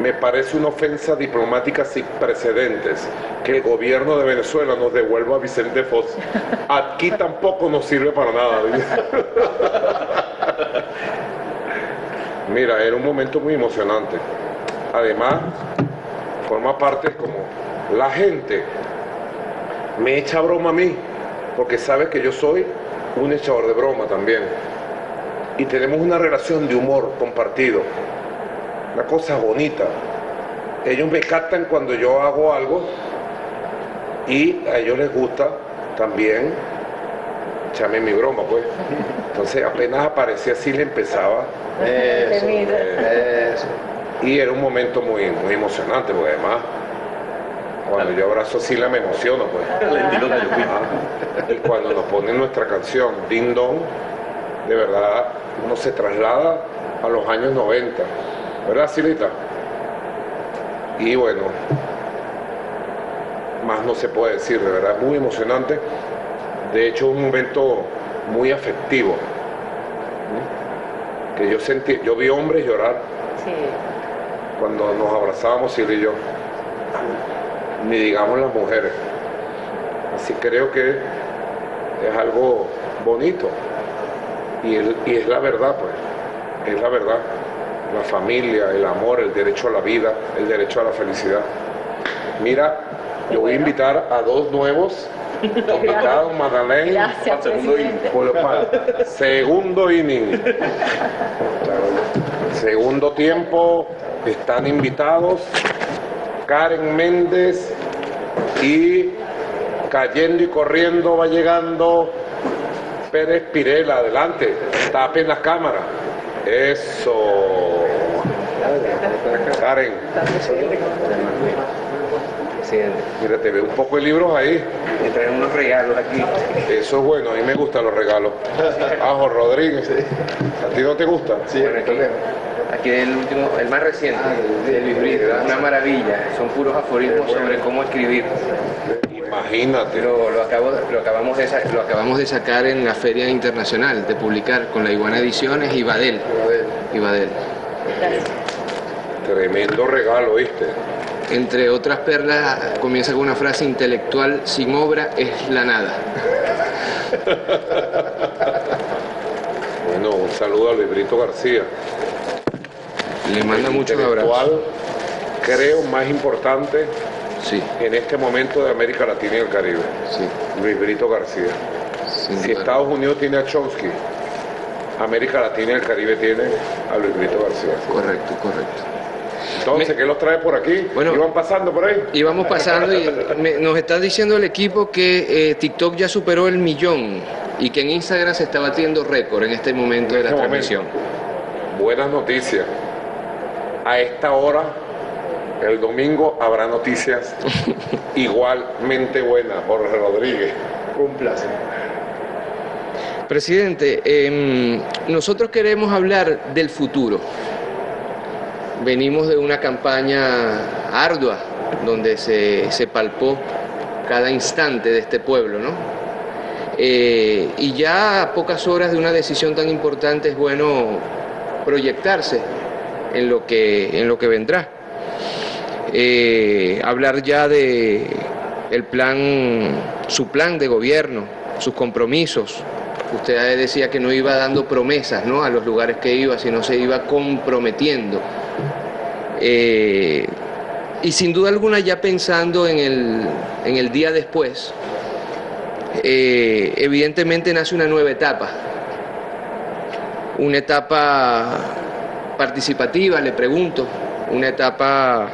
me parece una ofensa diplomática sin precedentes que el gobierno de Venezuela nos devuelva a Vicente Fox. Aquí tampoco nos sirve para nada. Mira, era un momento muy emocionante. Además, forma parte como la gente me echa broma a mí, porque sabe que yo soy un echador de broma también. Y tenemos una relación de humor compartido. Una cosa bonita. Ellos me captan cuando yo hago algo y a ellos les gusta también echarme mi broma, pues. Entonces apenas aparecía así le empezaba. Eso, eso. Y era un momento muy, muy emocionante, porque además cuando yo abrazo a Sila me emociono, pues. Y cuando nos ponen nuestra canción, Ding Dong, de verdad uno se traslada a los años noventa. ¿Verdad, Silita? Y bueno, más no se puede decir, de verdad, muy emocionante. De hecho, un momento muy afectivo. ¿Sí? Que yo sentí, yo vi hombres llorar. Sí. Cuando nos abrazábamos, Silita y yo. Ni digamos las mujeres. Así creo que es algo bonito. Y, el, y es la verdad, pues. Es la verdad. La familia, el amor, el derecho a la vida, el derecho a la felicidad. Mira, yo voy a invitar a dos nuevos invitados, Madalén. Gracias, presidente. Segundo inning. Segundo tiempo, están invitados Karen Méndez y cayendo y corriendo va llegando Pérez Pirela. Adelante, tapen las cámaras. Eso. Karen. Mira, te veo un poco de libros ahí. Me traen unos regalos aquí. Eso es bueno, a mí me gustan los regalos. Ajo Rodríguez. ¿A ti no te gusta? Sí, bueno, aquí, aquí el último, el más reciente, de Luis Brito, una maravilla. Son puros aforismos sobre cómo escribir. Imagínate. Lo, lo, acabo, lo, acabamos de, lo acabamos de sacar en la Feria Internacional, de publicar con la Iguana Ediciones y Badel. Y Badel. Tremendo regalo, ¿viste? Entre otras perlas, comienza con una frase intelectual: sin obra es la nada. Bueno, un saludo a Luis Brito García. Le manda muchos abrazos. Creo más importante. Sí. En este momento de América Latina y el Caribe. Sí. Luis Brito García. Sin si duda. Estados Unidos tiene a Chomsky, América Latina y el Caribe tiene a Luis Brito García. ¿Sí? Correcto, correcto. Entonces, me... ¿qué los trae por aquí? Bueno, ¿iban pasando por ahí? Íbamos pasando y me, nos está diciendo el equipo que eh, TikTok ya superó el millón y que en Instagram se está batiendo récord en este momento en este de la momento. Transmisión. Buenas noticias. A esta hora... El domingo habrá noticias igualmente buenas, Jorge Rodríguez. Un placer. Presidente, eh, nosotros queremos hablar del futuro. Venimos de una campaña ardua, donde se, se palpó cada instante de este pueblo, ¿no? Eh, y ya a pocas horas de una decisión tan importante es bueno proyectarse en lo que, en lo que vendrá. Eh, hablar ya de el plan, su plan de gobierno, sus compromisos. Usted decía que no iba dando promesas, ¿no?, a los lugares que iba, sino se iba comprometiendo. Eh, y sin duda alguna ya pensando en el, en el día después, eh, evidentemente nace una nueva etapa. Una etapa participativa, le pregunto, una etapa...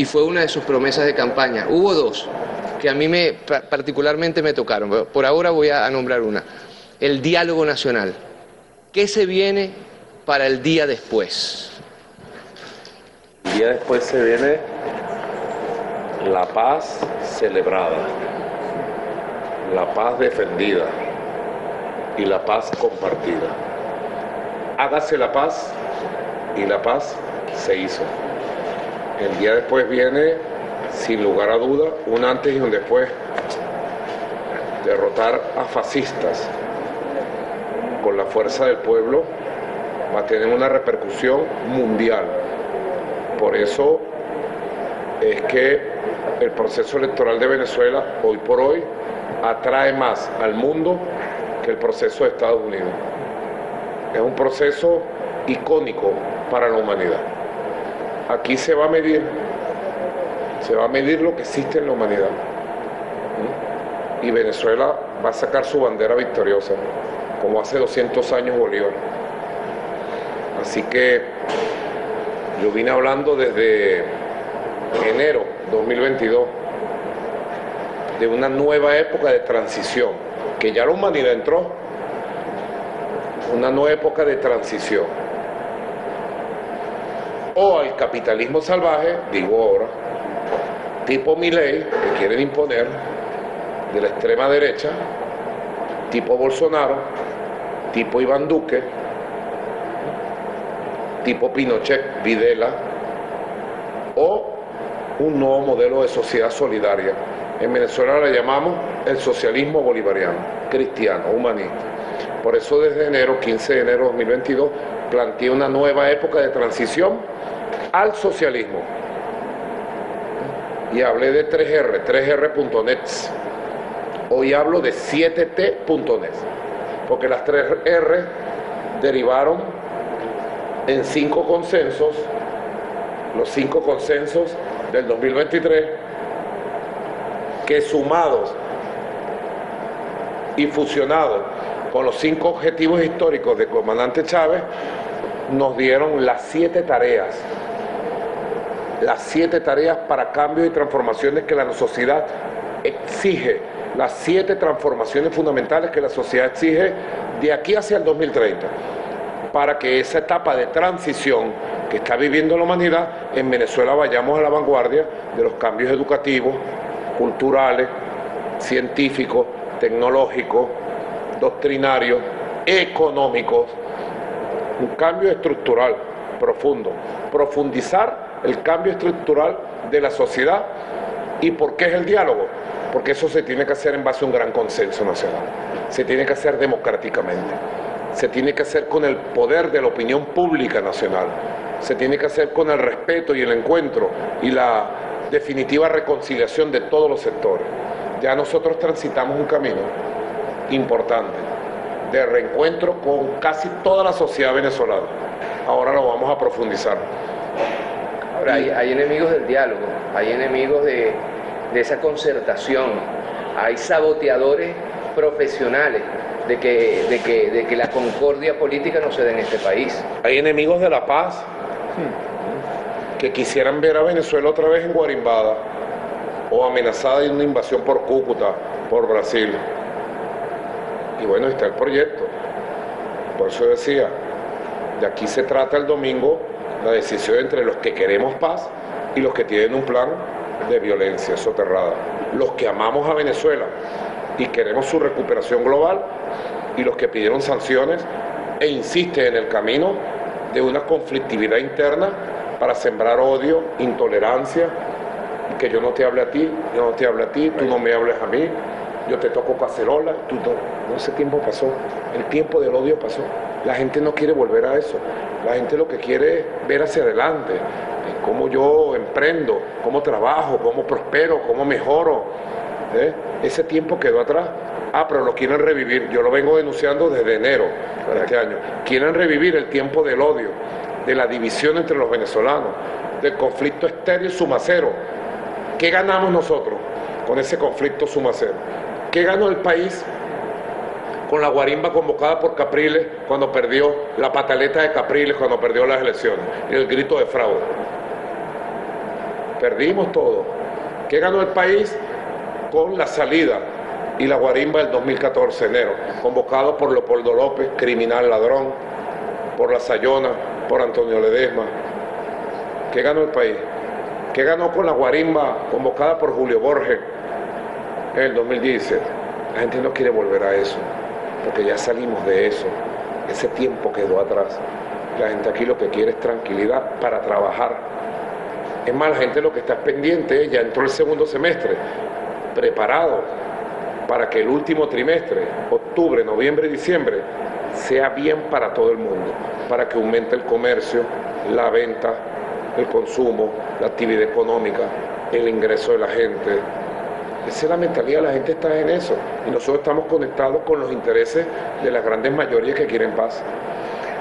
Y fue una de sus promesas de campaña. Hubo dos que a mí me, particularmente me tocaron, pero por ahora voy a nombrar una. El diálogo nacional. ¿Qué se viene para el día después? El día después se viene la paz celebrada, la paz defendida y la paz compartida. Hágase la paz y la paz se hizo. El día después viene sin lugar a duda, un antes y un después. Derrotar a fascistas con la fuerza del pueblo va a tener una repercusión mundial. Por eso es que el proceso electoral de Venezuela, hoy por hoy, atrae más al mundo que el proceso de Estados Unidos. Es un proceso icónico para la humanidad. Aquí se va a medir, se va a medir lo que existe en la humanidad. Y Venezuela va a sacar su bandera victoriosa, como hace doscientos años Bolívar. Así que yo vine hablando desde enero dos mil veintidós de una nueva época de transición, que ya la humanidad entró, una nueva época de transición. O al capitalismo salvaje, digo ahora, tipo Milei, que quieren imponer, de la extrema derecha, tipo Bolsonaro, tipo Iván Duque, tipo Pinochet, Videla, o un nuevo modelo de sociedad solidaria. En Venezuela la llamamos el socialismo bolivariano, cristiano, humanista. Por eso desde enero, quince de enero de dos mil veintidós, planteé una nueva época de transición al socialismo. Y hablé de tres erre, tres erre punto net. Hoy hablo de siete te punto net, porque las tres erre derivaron en cinco consensos, los cinco consensos del dos mil veintitrés, que sumados y fusionados con los cinco objetivos históricos del comandante Chávez, nos dieron las siete tareas, las siete tareas para cambios y transformaciones que la sociedad exige, las siete transformaciones fundamentales que la sociedad exige de aquí hacia el dos mil treinta, para que esa etapa de transición que está viviendo la humanidad, en Venezuela vayamos a la vanguardia de los cambios educativos, culturales, científicos, tecnológicos, doctrinarios, económicos, un cambio estructural profundo, profundizar el cambio estructural de la sociedad. ¿Y por qué es el diálogo? Porque eso se tiene que hacer en base a un gran consenso nacional. Se tiene que hacer democráticamente. Se tiene que hacer con el poder de la opinión pública nacional. Se tiene que hacer con el respeto y el encuentro y la definitiva reconciliación de todos los sectores. Ya nosotros transitamos un camino importante de reencuentro con casi toda la sociedad venezolana. Ahora lo vamos a profundizar. Ahora, hay, hay enemigos del diálogo, hay enemigos de... de esa concertación, hay saboteadores profesionales de que, de, que, de que la concordia política no se dé en este país. Hay enemigos de la paz que quisieran ver a Venezuela otra vez enguarimbada o amenazada de una invasión por Cúcuta, por Brasil. Y bueno, está el proyecto. Por eso decía, de aquí se trata el domingo la decisión entre los que queremos paz y los que tienen un plan de violencia soterrada, los que amamos a Venezuela y queremos su recuperación global y los que pidieron sanciones e insisten en el camino de una conflictividad interna para sembrar odio, intolerancia, que yo no te hable a ti, yo no te hable a ti, tú no me hables a mí, yo te toco cacerola, tú no. Ese tiempo pasó, el tiempo del odio pasó, la gente no quiere volver a eso, la gente lo que quiere es ver hacia adelante, cómo yo emprendo, cómo trabajo, cómo prospero, cómo mejoro. ¿Eh? Ese tiempo quedó atrás. Ah, pero lo quieren revivir. Yo lo vengo denunciando desde enero de este año. Quieren revivir el tiempo del odio, de la división entre los venezolanos, del conflicto estéril sumacero. ¿Qué ganamos nosotros con ese conflicto sumacero? ¿Qué ganó el país con la guarimba convocada por Capriles cuando perdió, la pataleta de Capriles cuando perdió las elecciones, el grito de fraude? Perdimos todo. ¿Qué ganó el país con la salida y la guarimba del dos mil catorce, enero, convocado por Leopoldo López, criminal ladrón, por La Sayona, por Antonio Ledesma? ¿Qué ganó el país? ¿Qué ganó con la guarimba convocada por Julio Borges en el dos mil dieciséis? La gente no quiere volver a eso, porque ya salimos de eso. Ese tiempo quedó atrás. La gente aquí lo que quiere es tranquilidad para trabajar. Es más, la gente lo que está pendiente, ya entró el segundo semestre, preparado para que el último trimestre, octubre, noviembre y diciembre, sea bien para todo el mundo, para que aumente el comercio, la venta, el consumo, la actividad económica, el ingreso de la gente. Esa es la mentalidad, la gente está en eso. Y nosotros estamos conectados con los intereses de las grandes mayorías que quieren paz.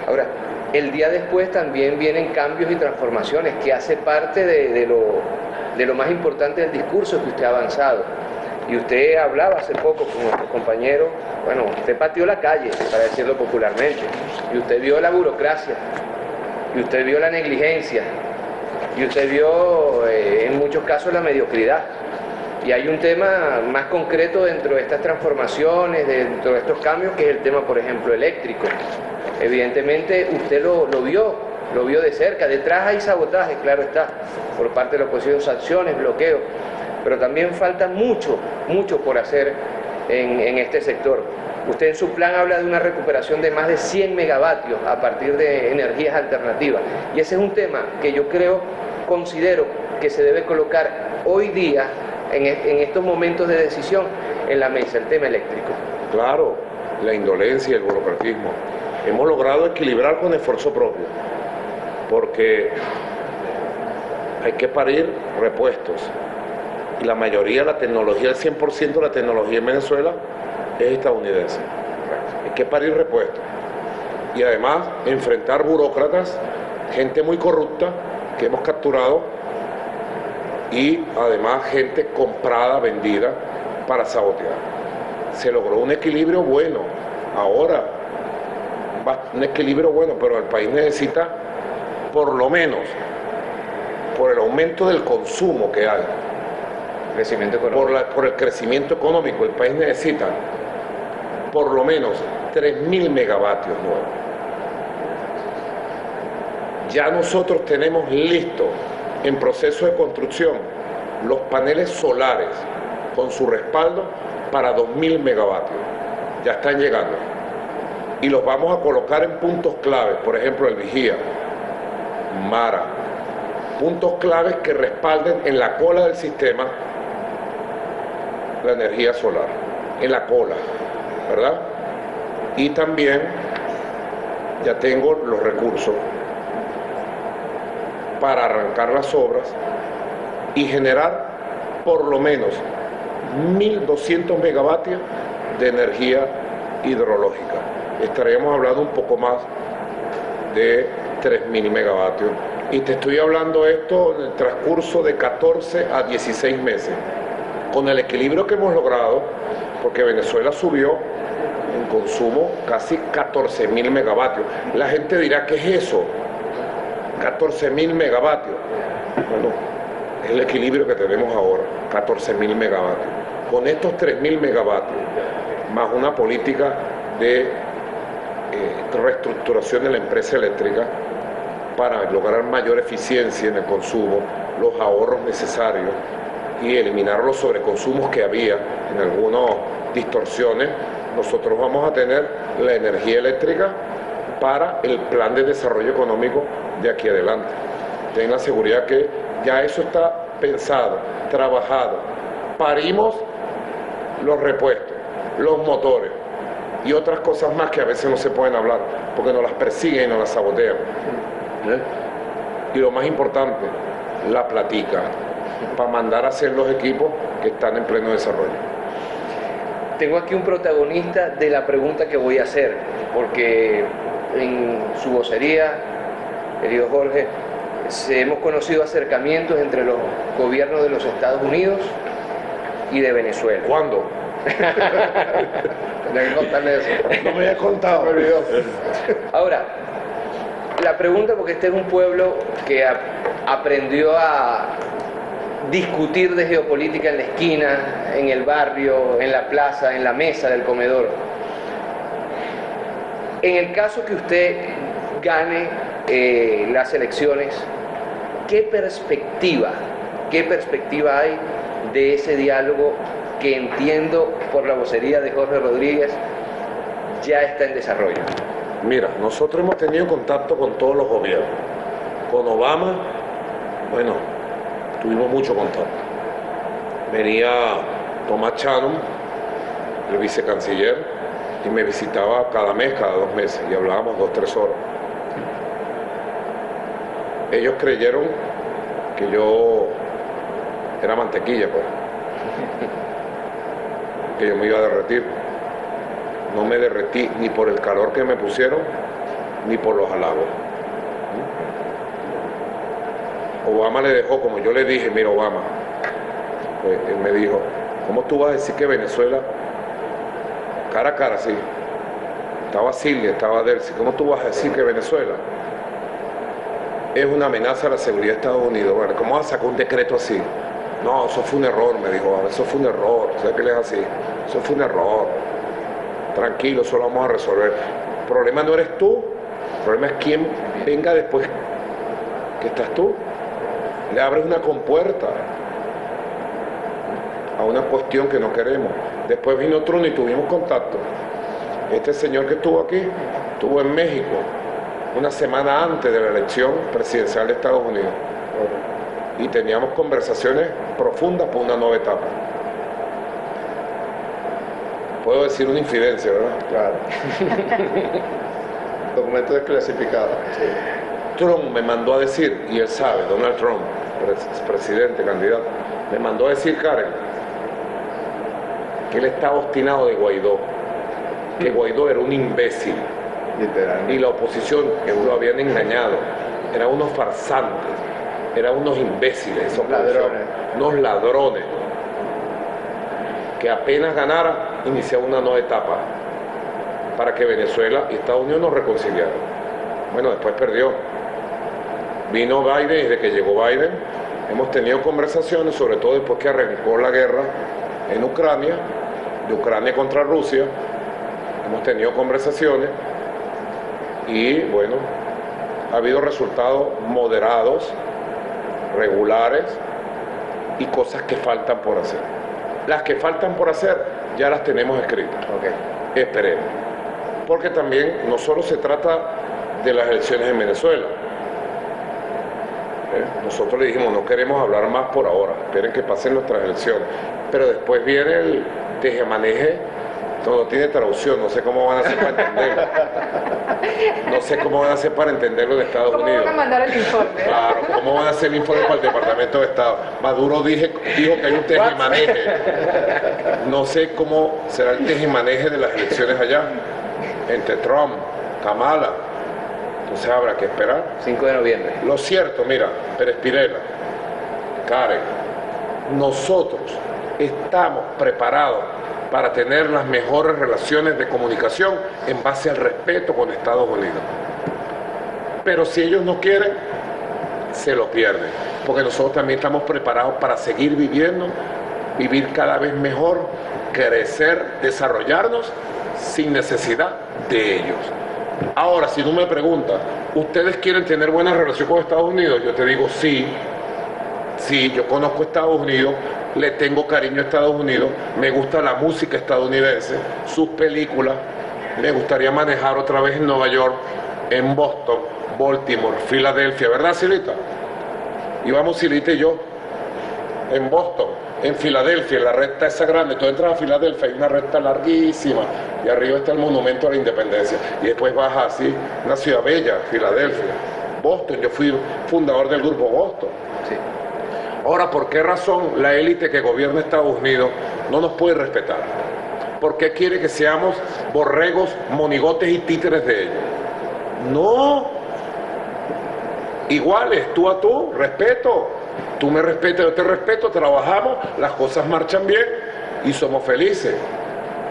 Ahora, el día después también vienen cambios y transformaciones, que hace parte de, de, lo, de lo más importante del discurso que usted ha avanzado. Y usted hablaba hace poco con nuestro compañero, bueno, usted pateó la calle, para decirlo popularmente, y usted vio la burocracia, y usted vio la negligencia, y usted vio eh, en muchos casos la mediocridad. Y hay un tema más concreto dentro de estas transformaciones, dentro de estos cambios, que es el tema, por ejemplo, eléctrico. Evidentemente usted lo, lo vio, lo vio de cerca. Detrás hay sabotaje, claro está, por parte de la oposición, sanciones, bloqueos, pero también falta mucho, mucho por hacer en, en este sector. Usted en su plan habla de una recuperación de más de cien megavatios a partir de energías alternativas, y ese es un tema que yo creo, considero que se debe colocar hoy día en, en estos momentos de decisión en la mesa, el tema eléctrico. Claro, la indolencia y el burocratismo. Hemos logrado equilibrar con esfuerzo propio, porque hay que parir repuestos. Y la mayoría de la tecnología, el cien por ciento de la tecnología en Venezuela es estadounidense. Hay que parir repuestos. Y además, enfrentar burócratas, gente muy corrupta que hemos capturado, y además gente comprada, vendida para sabotear. Se logró un equilibrio bueno. Ahora, un equilibrio bueno, pero el país necesita, por lo menos, por el aumento del consumo que hay, crecimiento económico. Por, la, por el crecimiento económico, el país necesita por lo menos tres mil megavatios nuevos. Ya nosotros tenemos listo, en proceso de construcción, los paneles solares con su respaldo para dos mil megavatios. Ya están llegando. Y los vamos a colocar en puntos claves, por ejemplo, el Vigía, Mara, puntos claves que respalden en la cola del sistema la energía solar, en la cola, ¿verdad? Y también ya tengo los recursos para arrancar las obras y generar por lo menos mil doscientos megavatios de energía hidrológica. Estaríamos hablando un poco más de tres mil megavatios. Y te estoy hablando esto en el transcurso de catorce a dieciséis meses. Con el equilibrio que hemos logrado, porque Venezuela subió en consumo casi catorce mil megavatios. La gente dirá, ¿qué es eso? catorce mil megavatios. Bueno, es el equilibrio que tenemos ahora, catorce mil megavatios. Con estos tres mil megavatios, más una política de reestructuración de la empresa eléctrica para lograr mayor eficiencia en el consumo, los ahorros necesarios y eliminar los sobreconsumos que había en algunas distorsiones, nosotros vamos a tener la energía eléctrica para el plan de desarrollo económico de aquí adelante. Ten la seguridad que ya eso está pensado, trabajado. Parimos los repuestos, los motores y otras cosas más que a veces no se pueden hablar porque nos las persiguen y nos las sabotean. ¿Eh? Y lo más importante, la platica para mandar a hacer los equipos que están en pleno desarrollo. Tengo aquí un protagonista de la pregunta que voy a hacer, porque en su vocería, querido Jorge, hemos conocido acercamientos entre los gobiernos de los Estados Unidos y de Venezuela. ¿Cuándo? No me había contado. Ahora, la pregunta, porque este es un pueblo que a, aprendió a discutir de geopolítica en la esquina, en el barrio, en la plaza, en la mesa del comedor. En el caso que usted gane eh, las elecciones, ¿qué perspectiva, qué perspectiva hay de ese diálogo que entiendo por la vocería de Jorge Rodríguez ya está en desarrollo? Mira, nosotros hemos tenido contacto con todos los gobiernos. Con Obama, bueno, tuvimos mucho contacto. Venía Tomás Chano, el vicecanciller, y me visitaba cada mes, cada dos meses, y hablábamos dos, tres horas. Ellos creyeron que yo era mantequilla, pues, que yo me iba a derretir. No me derretí ni por el calor que me pusieron, ni por los halagos. Obama le dejó, como yo le dije, mira Obama, pues él me dijo, ¿cómo tú vas a decir que Venezuela, cara a cara, sí, estaba Silvia, estaba Dale, ¿cómo tú vas a decir que Venezuela es una amenaza a la seguridad de Estados Unidos? Bueno, ¿cómo vas a sacar un decreto así? No, eso fue un error, me dijo, eso fue un error, ¿sabes qué le es así? Eso fue un error, tranquilo, eso lo vamos a resolver. El problema no eres tú, el problema es quién venga después que estás tú. Le abres una compuerta a una cuestión que no queremos. Después vino Truno y tuvimos contacto. Este señor que estuvo aquí, estuvo en México una semana antes de la elección presidencial de Estados Unidos. Y teníamos conversaciones profundas por una nueva etapa. Puedo decir una infidencia, ¿verdad? Claro. Documento desclasificado. Sí. Trump me mandó a decir, y él sabe, Donald Trump, presidente, candidato, me mandó a decir, Karen, que él estaba obstinado de Guaidó, que Guaidó era un imbécil. Literal. Y la oposición, que lo habían engañado, eran unos farsantes, eran unos imbéciles, esos ladrones, unos ladrones, que apenas ganara, iniciaba una nueva etapa para que Venezuela y Estados Unidos nos reconciliaran. Bueno, después perdió. Vino Biden, y desde que llegó Biden, hemos tenido conversaciones, sobre todo después que arrancó la guerra en Ucrania, de Ucrania contra Rusia, hemos tenido conversaciones y, bueno, ha habido resultados moderados, regulares y cosas que faltan por hacer. Las que faltan por hacer ya las tenemos escritas. Okay. Esperemos. Porque también no solo se trata de las elecciones en Venezuela. ¿Eh? Nosotros le dijimos, no queremos hablar más por ahora, esperen que pasen nuestras elecciones. Pero después viene el tejemaneje, no, no tiene traducción, no sé cómo van a hacer para entenderlo. No sé cómo van a hacer para entenderlo de Estados ¿Cómo Unidos. ¿Cómo van a mandar el informe? Claro, ¿cómo van a hacer el informe para el Departamento de Estado? Maduro dije, dijo que hay un tejemaneje. No sé cómo será el tejemaneje de las elecciones allá, entre Trump, Kamala. Entonces habrá que esperar. cinco de noviembre. Lo cierto, mira, Pérez Pirela, Karen, nosotros estamos preparados para tener las mejores relaciones de comunicación en base al respeto con Estados Unidos. Pero si ellos no quieren, se lo pierden. Porque nosotros también estamos preparados para seguir viviendo, vivir cada vez mejor, crecer, desarrollarnos sin necesidad de ellos. Ahora, si tú me preguntas, ¿ustedes quieren tener buena relación con Estados Unidos? Yo te digo sí, sí, yo conozco Estados Unidos, le tengo cariño a Estados Unidos, me gusta la música estadounidense, sus películas, me gustaría manejar otra vez en Nueva York, en Boston, Baltimore, Filadelfia, ¿verdad, Silita? Íbamos Silita y yo, en Boston, en Filadelfia, la recta esa grande, tú entras a Filadelfia, hay una recta larguísima, y arriba está el monumento a la independencia, y después bajas así, una ciudad bella, Filadelfia, Boston, yo fui fundador del grupo Boston. Sí. Ahora, ¿por qué razón la élite que gobierna Estados Unidos no nos puede respetar? ¿Por qué quiere que seamos borregos, monigotes y títeres de ellos? No. Iguales, tú a tú, respeto. Tú me respetas, yo te respeto, trabajamos, las cosas marchan bien y somos felices.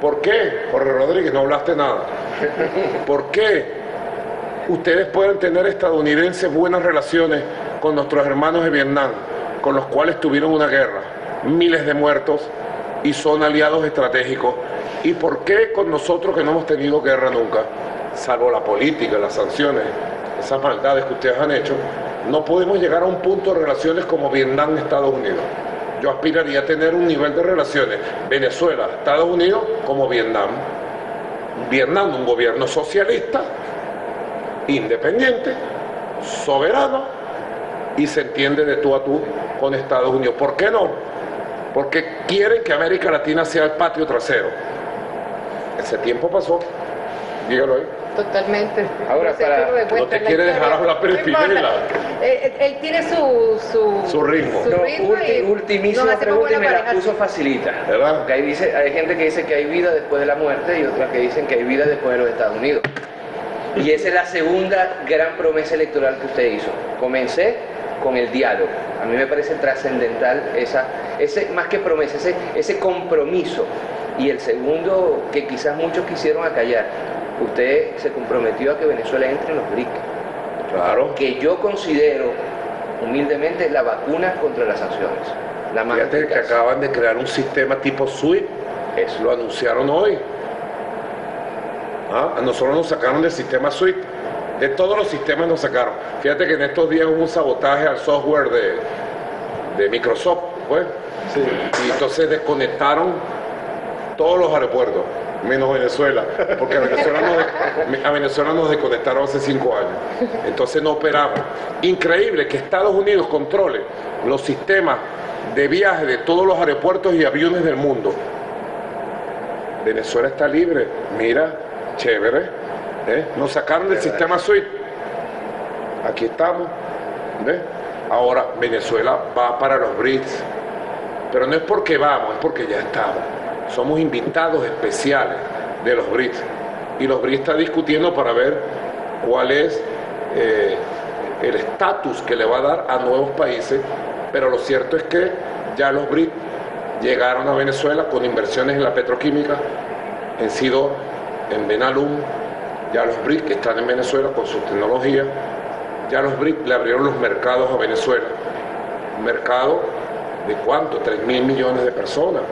¿Por qué, Jorge Rodríguez, no hablaste nada? ¿Por qué ustedes pueden tener estadounidenses buenas relaciones con nuestros hermanos de Vietnam, con los cuales tuvieron una guerra, miles de muertos y son aliados estratégicos? ¿Y por qué con nosotros que no hemos tenido guerra nunca, salvo la política, las sanciones, esas maldades que ustedes han hecho, no podemos llegar a un punto de relaciones como Vietnam, Estados Unidos? Yo aspiraría a tener un nivel de relaciones Venezuela, Estados Unidos como Vietnam. Vietnam, un gobierno socialista, independiente, soberano, y se entiende de tú a tú con Estados Unidos. ¿Por qué no? Porque quieren que América Latina sea el patio trasero. Ese tiempo pasó, dígalo ahí. Totalmente. Ahora, no, para, de no te quiere dejar hablar, pero él, él tiene su, su, su ritmo. Su ritmo no, ulti, ultimísima no, pregunta y me la puso facilita. ¿Verdad? Porque ahí dice, hay gente que dice que hay vida después de la muerte y otras que dicen que hay vida después de los Estados Unidos. Y esa es la segunda gran promesa electoral que usted hizo. Comencé con el diálogo. A mí me parece trascendental esa, ese, más que promesa, ese, ese compromiso. Y el segundo, que quizás muchos quisieron acallar, usted se comprometió a que Venezuela entre en los BRIC. Claro. Que yo considero, humildemente, la vacuna contra las sanciones. La más Fíjate eficaz. Que acaban de crear un sistema tipo SWIFT. Eso lo anunciaron hoy. ¿Ah? A nosotros nos sacaron del sistema SWIFT. De todos los sistemas nos sacaron. Fíjate que en estos días hubo un sabotaje al software de, de Microsoft, pues. Sí. Y entonces desconectaron todos los aeropuertos. Menos Venezuela, porque a Venezuela, nos, a Venezuela nos desconectaron hace cinco años, entonces no operaba. Increíble que Estados Unidos controle los sistemas de viaje de todos los aeropuertos y aviones del mundo. Venezuela está libre, mira, chévere, ¿eh? Nos sacaron del sistema SWIFT, aquí estamos, ¿ves? Ahora Venezuela va para los BRICS, pero no es porque vamos, es porque ya estamos. Somos invitados especiales de los BRICS y los BRICS están discutiendo para ver cuál es eh, el estatus que le va a dar a nuevos países, pero lo cierto es que ya los BRICS llegaron a Venezuela con inversiones en la petroquímica, en Sido, en Benalum, ya los BRICS están en Venezuela con sus tecnologías, ya los BRICS le abrieron los mercados a Venezuela, un mercado de cuánto, tres mil millones de personas.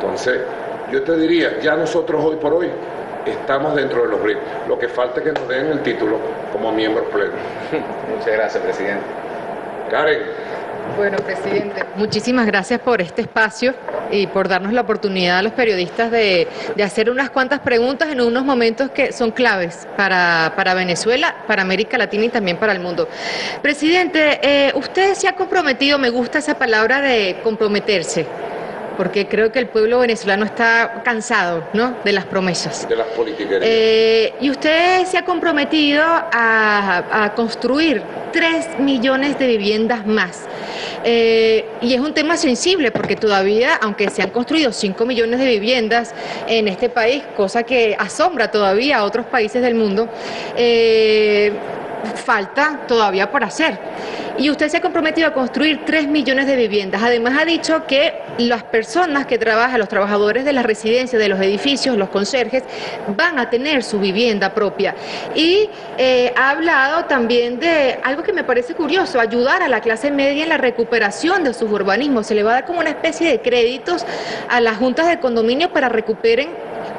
Entonces, yo te diría, ya nosotros hoy por hoy estamos dentro de los BRICS. Lo que falta es que nos den el título como miembros plenos. Muchas gracias, presidente. Karen. Bueno, presidente, muchísimas gracias por este espacio y por darnos la oportunidad a los periodistas de, de hacer unas cuantas preguntas en unos momentos que son claves para, para Venezuela, para América Latina y también para el mundo. Presidente, eh, usted se ha comprometido, me gusta esa palabra de comprometerse, porque creo que el pueblo venezolano está cansado, ¿no?, de las promesas. De las politiquerías. Eh, y usted se ha comprometido a, a construir tres millones de viviendas más. Eh, y es un tema sensible, porque todavía, aunque se han construido cinco millones de viviendas en este país, cosa que asombra todavía a otros países del mundo, eh, falta todavía por hacer. Y usted se ha comprometido a construir tres millones de viviendas. Además ha dicho que las personas que trabajan, los trabajadores de las residencias, de los edificios, los conserjes, van a tener su vivienda propia. Y eh, ha hablado también de algo que me parece curioso, ayudar a la clase media en la recuperación de sus urbanismos. Se le va a dar como una especie de créditos a las juntas de condominio para recuperen,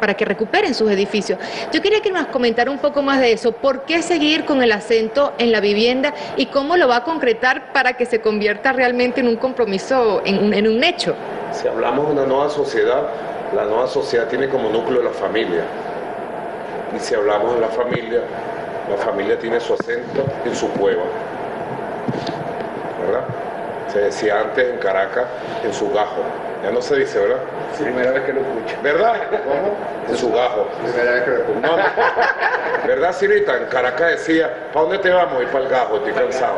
para que recuperen sus edificios. Yo quería que nos comentara un poco más de eso. ¿Por qué seguir con el acento en la vivienda y cómo lo va a concretar para que se convierta realmente en un compromiso, en un, en un hecho? Si hablamos de una nueva sociedad, la nueva sociedad tiene como núcleo la familia. Y si hablamos de la familia, la familia tiene su acento en su cueva, ¿verdad? Se decía antes en Caracas, en su gajo. Ya no se dice, ¿verdad? Sí. Primera vez que lo escucho. ¿Verdad? ¿Cómo? En su gajo. Primera vez que lo escucho. No, no. ¿Verdad, Silita? En Caracas decía, ¿para dónde te vamos? Y para el gajo, estoy cansado.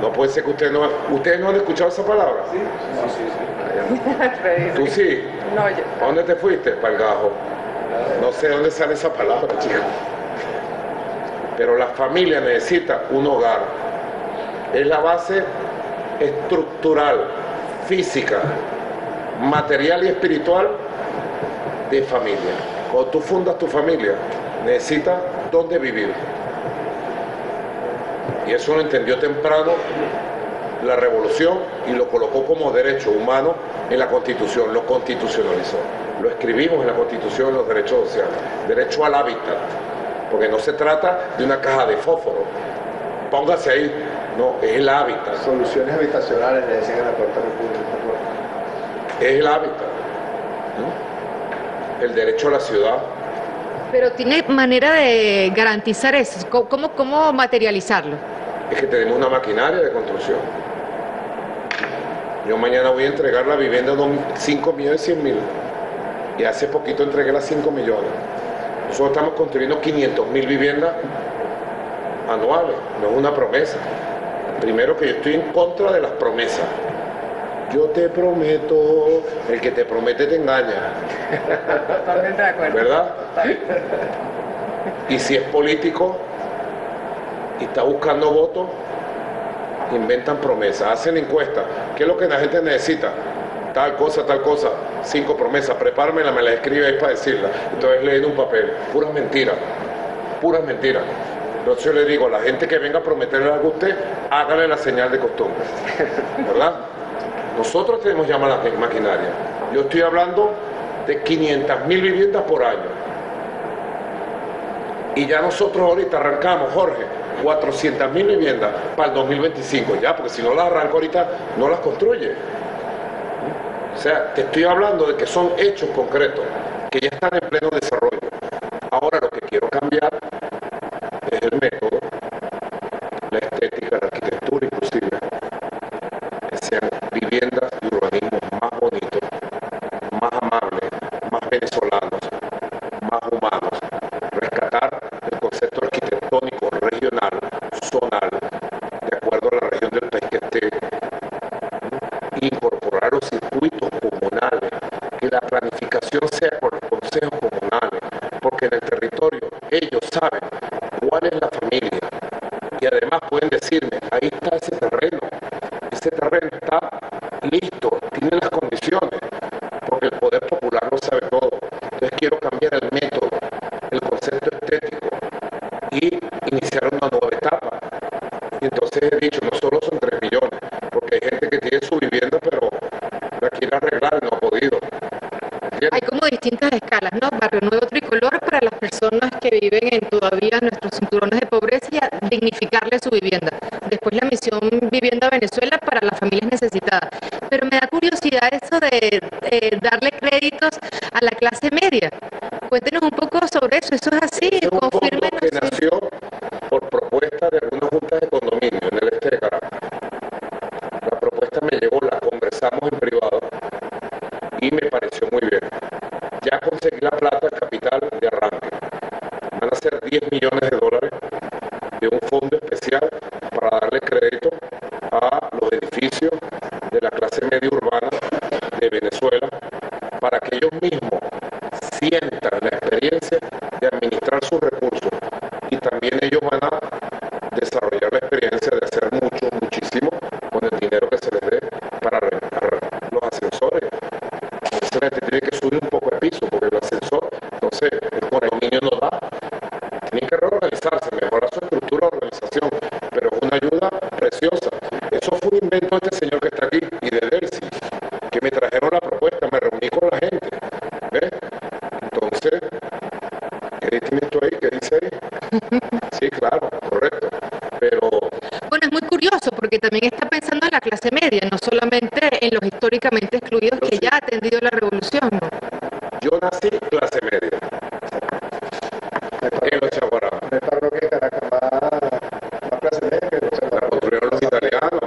No puede ser que usted no... ¿Ustedes no han escuchado esa palabra? Sí. No, sí, sí. ¿Tú sí? No, yo... ¿Para dónde te fuiste? Para el gajo. No sé dónde sale esa palabra, chicos. Pero la familia necesita un hogar. Es la base estructural, física, material y espiritual de familia. Cuando tú fundas tu familia, necesitas dónde vivir. Y eso lo entendió temprano la revolución y lo colocó como derecho humano en la Constitución, lo constitucionalizó. Lo escribimos en la Constitución en los derechos sociales. Derecho al hábitat, porque no se trata de una caja de fósforo. Póngase ahí. No, es el hábitat. Soluciones habitacionales, le decían en la Corte de República. Es el hábitat, ¿no? El derecho a la ciudad. Pero tiene manera de garantizar eso. ¿Cómo, cómo materializarlo? es que tenemos una maquinaria de construcción. Yo mañana voy a entregar la vivienda a unos cinco millones cien mil, y hace poquito entregué las cinco millones. Nosotros estamos construyendo quinientas mil viviendas anuales, no es una promesa. Primero, que yo estoy en contra de las promesas. Yo te prometo, el que te promete te engaña. Totalmente de acuerdo. ¿Verdad? Totalmente. Y si es político y está buscando votos, inventan promesas, hacen encuestas. ¿Qué es lo que la gente necesita? Tal cosa, tal cosa, cinco promesas, prepármela, me las escribe ahí para decirla. Entonces leen un papel, puras mentiras, puras mentiras. Entonces yo le digo, a la gente que venga a prometerle algo a usted, hágale la señal de costumbre, ¿verdad? Nosotros tenemos ya la maquinaria. Yo estoy hablando de quinientas mil viviendas por año. Y ya nosotros ahorita arrancamos, Jorge, cuatrocientas mil viviendas para el dos mil veinticinco, ya, porque si no las arranco ahorita, no las construye. O sea, te estoy hablando de que son hechos concretos, que ya están en pleno desarrollo. Ahora lo que quiero cambiar es el método, la estética, la arquitectura, inclusive, que sean viviendas y urbanismos más bonitos, más amables, más venezolanos, más humanos. Rescatar el concepto arquitectónico regional, zonal, de acuerdo a la región del país que esté, incorporar los circuitos comunales, que la planificación sea con los consejos comunales, porque en el territorio ellos saben cuál es la familia y además pueden decirme, ahí está ese terreno, ese terreno está listo, tiene las condiciones, porque el poder popular lo sabe todo. Entonces quiero cambiar el método, el concepto estético y iniciar una nueva etapa. Y entonces he dicho, no solo son tres millones, porque hay gente que tiene su vivienda pero la quiere arreglar y no ha podido. ¿Entiendes? Hay como distintas escalas, ¿no? Barrio Nuevo Tricolor para las personas que viven en todavía nuestros cinturones de pobreza y a dignificarle su vivienda. Después la misión Vivienda Venezuela para las familias necesitadas. Pero me da curiosidad eso de, de darle créditos a la clase media. Cuéntenos un poco sobre eso, ¿eso es así? Es un fondo que nació por propuesta de algunas juntas de condominio en el este de Caracas. La propuesta me llegó, la conversamos en privado y me pareció muy bien. Ya conseguí la plata, el capital de arranque. Van a ser diez millones de dólares de un fondo especial para darle crédito a los edificios de la clase media urbana de Venezuela para que ellos mismos sientan la experiencia de administrar sus recursos y también ellos van a desarrollar la experiencia de hacer mucho, muchísimo con el dinero que se les dé para arreglar los ascensores. Entonces la gente tiene que subir un poco el piso porque el ascensor, entonces el condominio no da. Tienen que reorganizarse, mejorar su estructura de organización, pero es una ayuda preciosa. Eso fue un invento de este señor que está aquí y de Delcy, que me trajeron la propuesta, me reuní con la gente. ¿Ves? Entonces, ¿qué tiene esto ahí? ¿Qué dice ahí? Sí, claro, correcto. Pero... Bueno, es muy curioso porque también está pensando en la clase media, no solamente en los históricamente excluidos que sí, ya ha atendido la revolución. Yo nací clase media. En los chaguarabas. En el parroquia de Caracas, la clase media que los chaguarabas. La construyeron los italianos.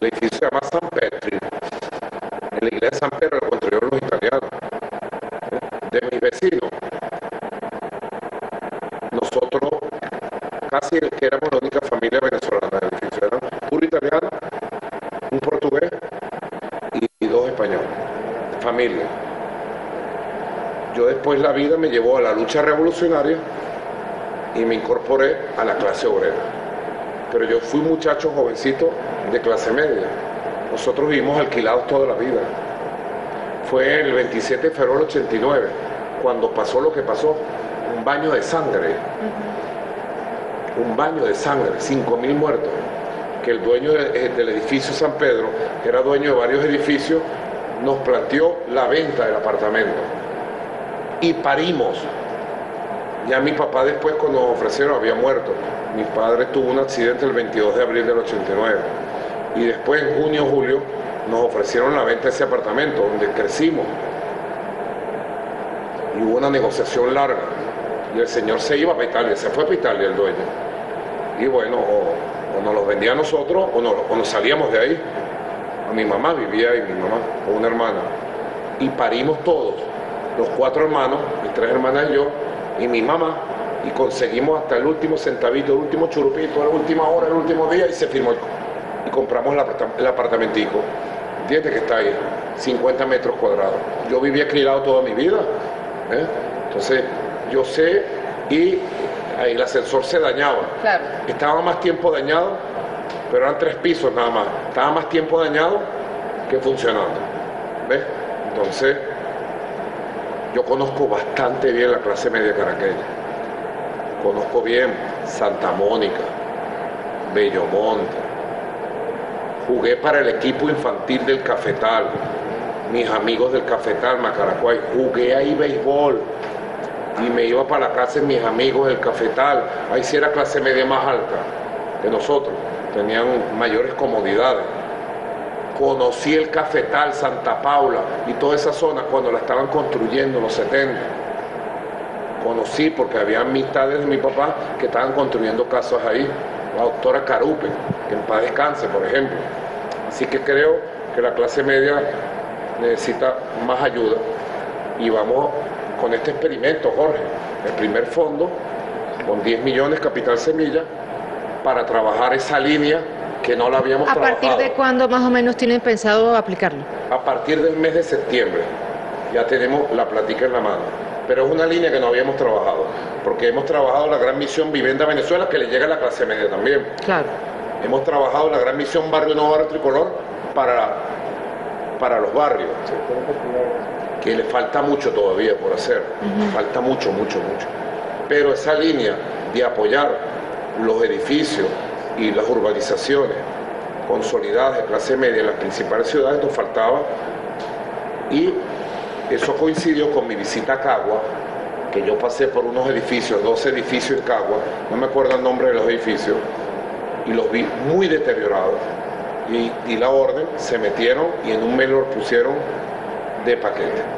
El edificio se llama Samper. En la iglesia de Samper lo construyeron los italianos. De mis vecinos, nosotros casi que éramos la única familia venezolana del edificio, eran un italiano, un portugués y dos españoles, familia. Yo después la vida me llevó a la lucha revolucionaria y me incorporé a la clase obrera, pero yo fui muchacho jovencito de clase media. Nosotros vivimos alquilados toda la vida. Fue el veintisiete de febrero del ochenta y nueve, cuando pasó lo que pasó, un baño de sangre, un baño de sangre, cinco mil muertos, que el dueño de, del edificio San Pedro, que era dueño de varios edificios, nos planteó la venta del apartamento y parimos. Ya mi papá después cuando nos ofrecieron había muerto, mi padre tuvo un accidente el veintidós de abril del ochenta y nueve y después en junio, julio, nos ofrecieron la venta de ese apartamento donde crecimos y hubo una negociación larga y el señor se iba a Italia, se fue a Italia el dueño y bueno, o, o nos los vendía a nosotros o, no, o nos salíamos de ahí. Mi mamá vivía ahí, mi mamá, con una hermana, y parimos todos, los cuatro hermanos, mis tres hermanas y yo, y mi mamá, y conseguimos hasta el último centavito, el último churupito, la última hora, el último día, y se firmó el, y compramos el apartamentico, ¿entiendes? Que está ahí, cincuenta metros cuadrados. Yo viví alquilado toda mi vida, ¿eh? Entonces yo sé, y ahí el ascensor se dañaba, claro. Estaba más tiempo dañado, pero eran tres pisos nada más, estaba más tiempo dañado que funcionando, ¿ves? Entonces, yo conozco bastante bien la clase media caraqueña, conozco bien Santa Mónica, Bellomonte, jugué para el equipo infantil del Cafetal, mis amigos del Cafetal, Macaracuay, jugué ahí béisbol, y me iba para la casa de mis amigos del Cafetal, ahí sí era clase media más alta que nosotros, tenían mayores comodidades. Conocí el Cafetal, Santa Paula y toda esa zona cuando la estaban construyendo en los setenta. Conocí porque había amistades de mi papá que estaban construyendo casas ahí. La doctora Carupe, que en paz descanse, por ejemplo. Así que creo que la clase media necesita más ayuda. Y vamos con este experimento, Jorge. El primer fondo, con diez millones, Capital Semilla, para trabajar esa línea que no la habíamos trabajado. ¿A partir de cuándo más o menos tienen pensado aplicarlo? A partir del mes de septiembre, ya tenemos la platica en la mano, pero es una línea que no habíamos trabajado, porque hemos trabajado la gran misión Vivienda Venezuela, que le llega a la clase media también. Claro. Hemos trabajado la gran misión Barrio Nuevo, Barrio Tricolor, para, para los barrios, que le falta mucho todavía por hacer, uh-huh. Falta mucho, mucho, mucho. Pero esa línea de apoyar los edificios y las urbanizaciones consolidadas de clase media en las principales ciudades nos faltaba, y eso coincidió con mi visita a Cagua, que yo pasé por unos edificios, dos edificios en Cagua, no me acuerdo el nombre de los edificios, y los vi muy deteriorados, y di la orden, se metieron y en un mes los pusieron de paquete.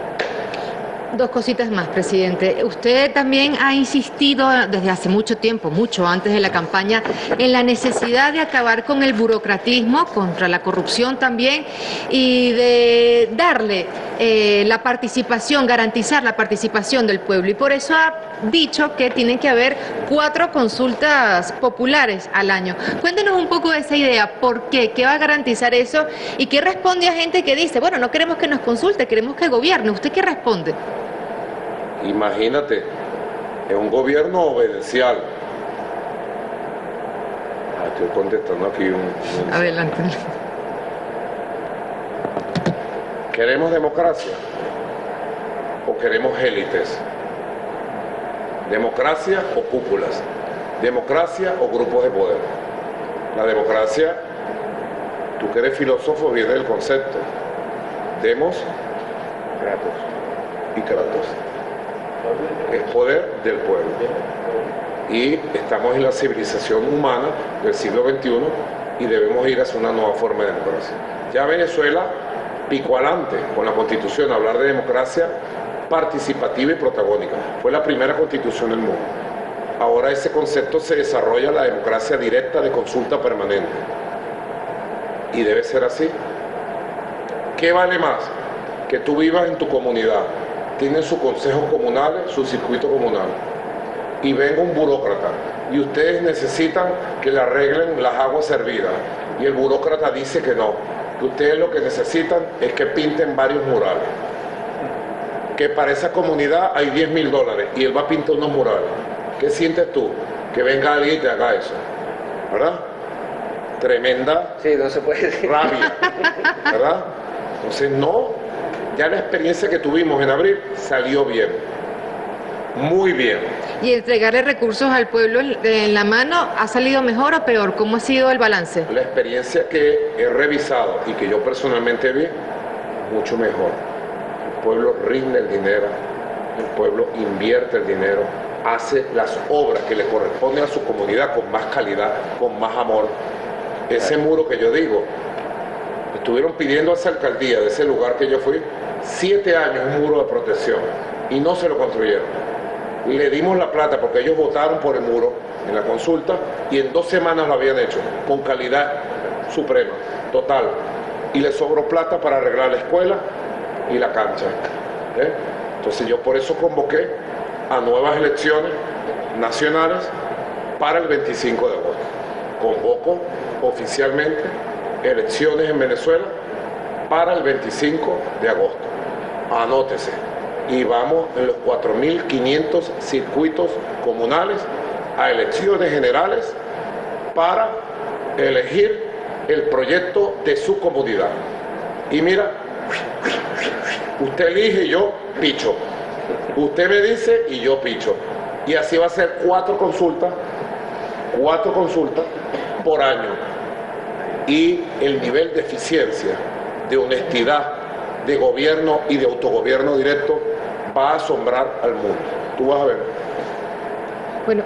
Dos cositas más, presidente. Usted también ha insistido desde hace mucho tiempo, mucho antes de la campaña, en la necesidad de acabar con el burocratismo, contra la corrupción también, y de darle eh, la participación, garantizar la participación del pueblo. Y por eso ha dicho que tienen que haber cuatro consultas populares al año. Cuéntenos un poco de esa idea, ¿por qué? ¿Qué va a garantizar eso? ¿Y qué responde a gente que dice, bueno, no queremos que nos consulte, queremos que gobierne? ¿Usted qué responde? Imagínate, es un gobierno obedencial. Ah, estoy contestando aquí un, un... Adelante. ¿Queremos democracia o queremos élites? ¿Democracia o cúpulas? ¿Democracia o grupos de poder? La democracia, tú que eres filósofo, viene del concepto. Demos, Kratos y Kratos. Es poder del pueblo, y estamos en la civilización humana del siglo veintiuno y debemos ir hacia una nueva forma de democracia. Ya Venezuela picó adelante con la constitución a hablar de democracia participativa y protagónica, fue la primera constitución del mundo. Ahora ese concepto se desarrolla, la democracia directa de consulta permanente, y debe ser así. ¿Qué vale más? Que tú vivas en tu comunidad, tienen sus consejos comunales, su circuito comunal, y venga un burócrata, y ustedes necesitan que le arreglen las aguas hervidas, y el burócrata dice que no, que ustedes lo que necesitan es que pinten varios murales, que para esa comunidad hay diez mil dólares, y él va a pintar unos murales. ¿Qué sientes tú? Que venga alguien y te haga eso, ¿verdad? Tremenda, sí, no se puede decir. Rabia, ¿verdad? Entonces no. Ya la experiencia que tuvimos en abril salió bien, muy bien. ¿Y entregarle recursos al pueblo en la mano ha salido mejor o peor? ¿Cómo ha sido el balance? La experiencia que he revisado y que yo personalmente vi, mucho mejor. El pueblo rinde el dinero, el pueblo invierte el dinero, hace las obras que le corresponden a su comunidad con más calidad, con más amor. Ese muro que yo digo, estuvieron pidiendo a esa alcaldía de ese lugar que yo fui, siete años un muro de protección, y no se lo construyeron. Le dimos la plata porque ellos votaron por el muro, en la consulta, y en dos semanas lo habían hecho, con calidad suprema, total. Y le sobró plata para arreglar la escuela y la cancha. ¿Eh? Entonces yo por eso convoqué a nuevas elecciones nacionales para el veinticinco de agosto. Convoco oficialmente elecciones en Venezuela para el veinticinco de agosto. Anótese. Y vamos en los cuatro mil quinientos circuitos comunales a elecciones generales para elegir el proyecto de su comunidad. Y mira, usted elige y yo picho. Usted me dice y yo picho. Y así va a ser cuatro consultas, cuatro consultas por año. Y el nivel de eficiencia, de honestidad, de gobierno y de autogobierno directo va a asombrar al mundo. Tú vas a ver. Bueno,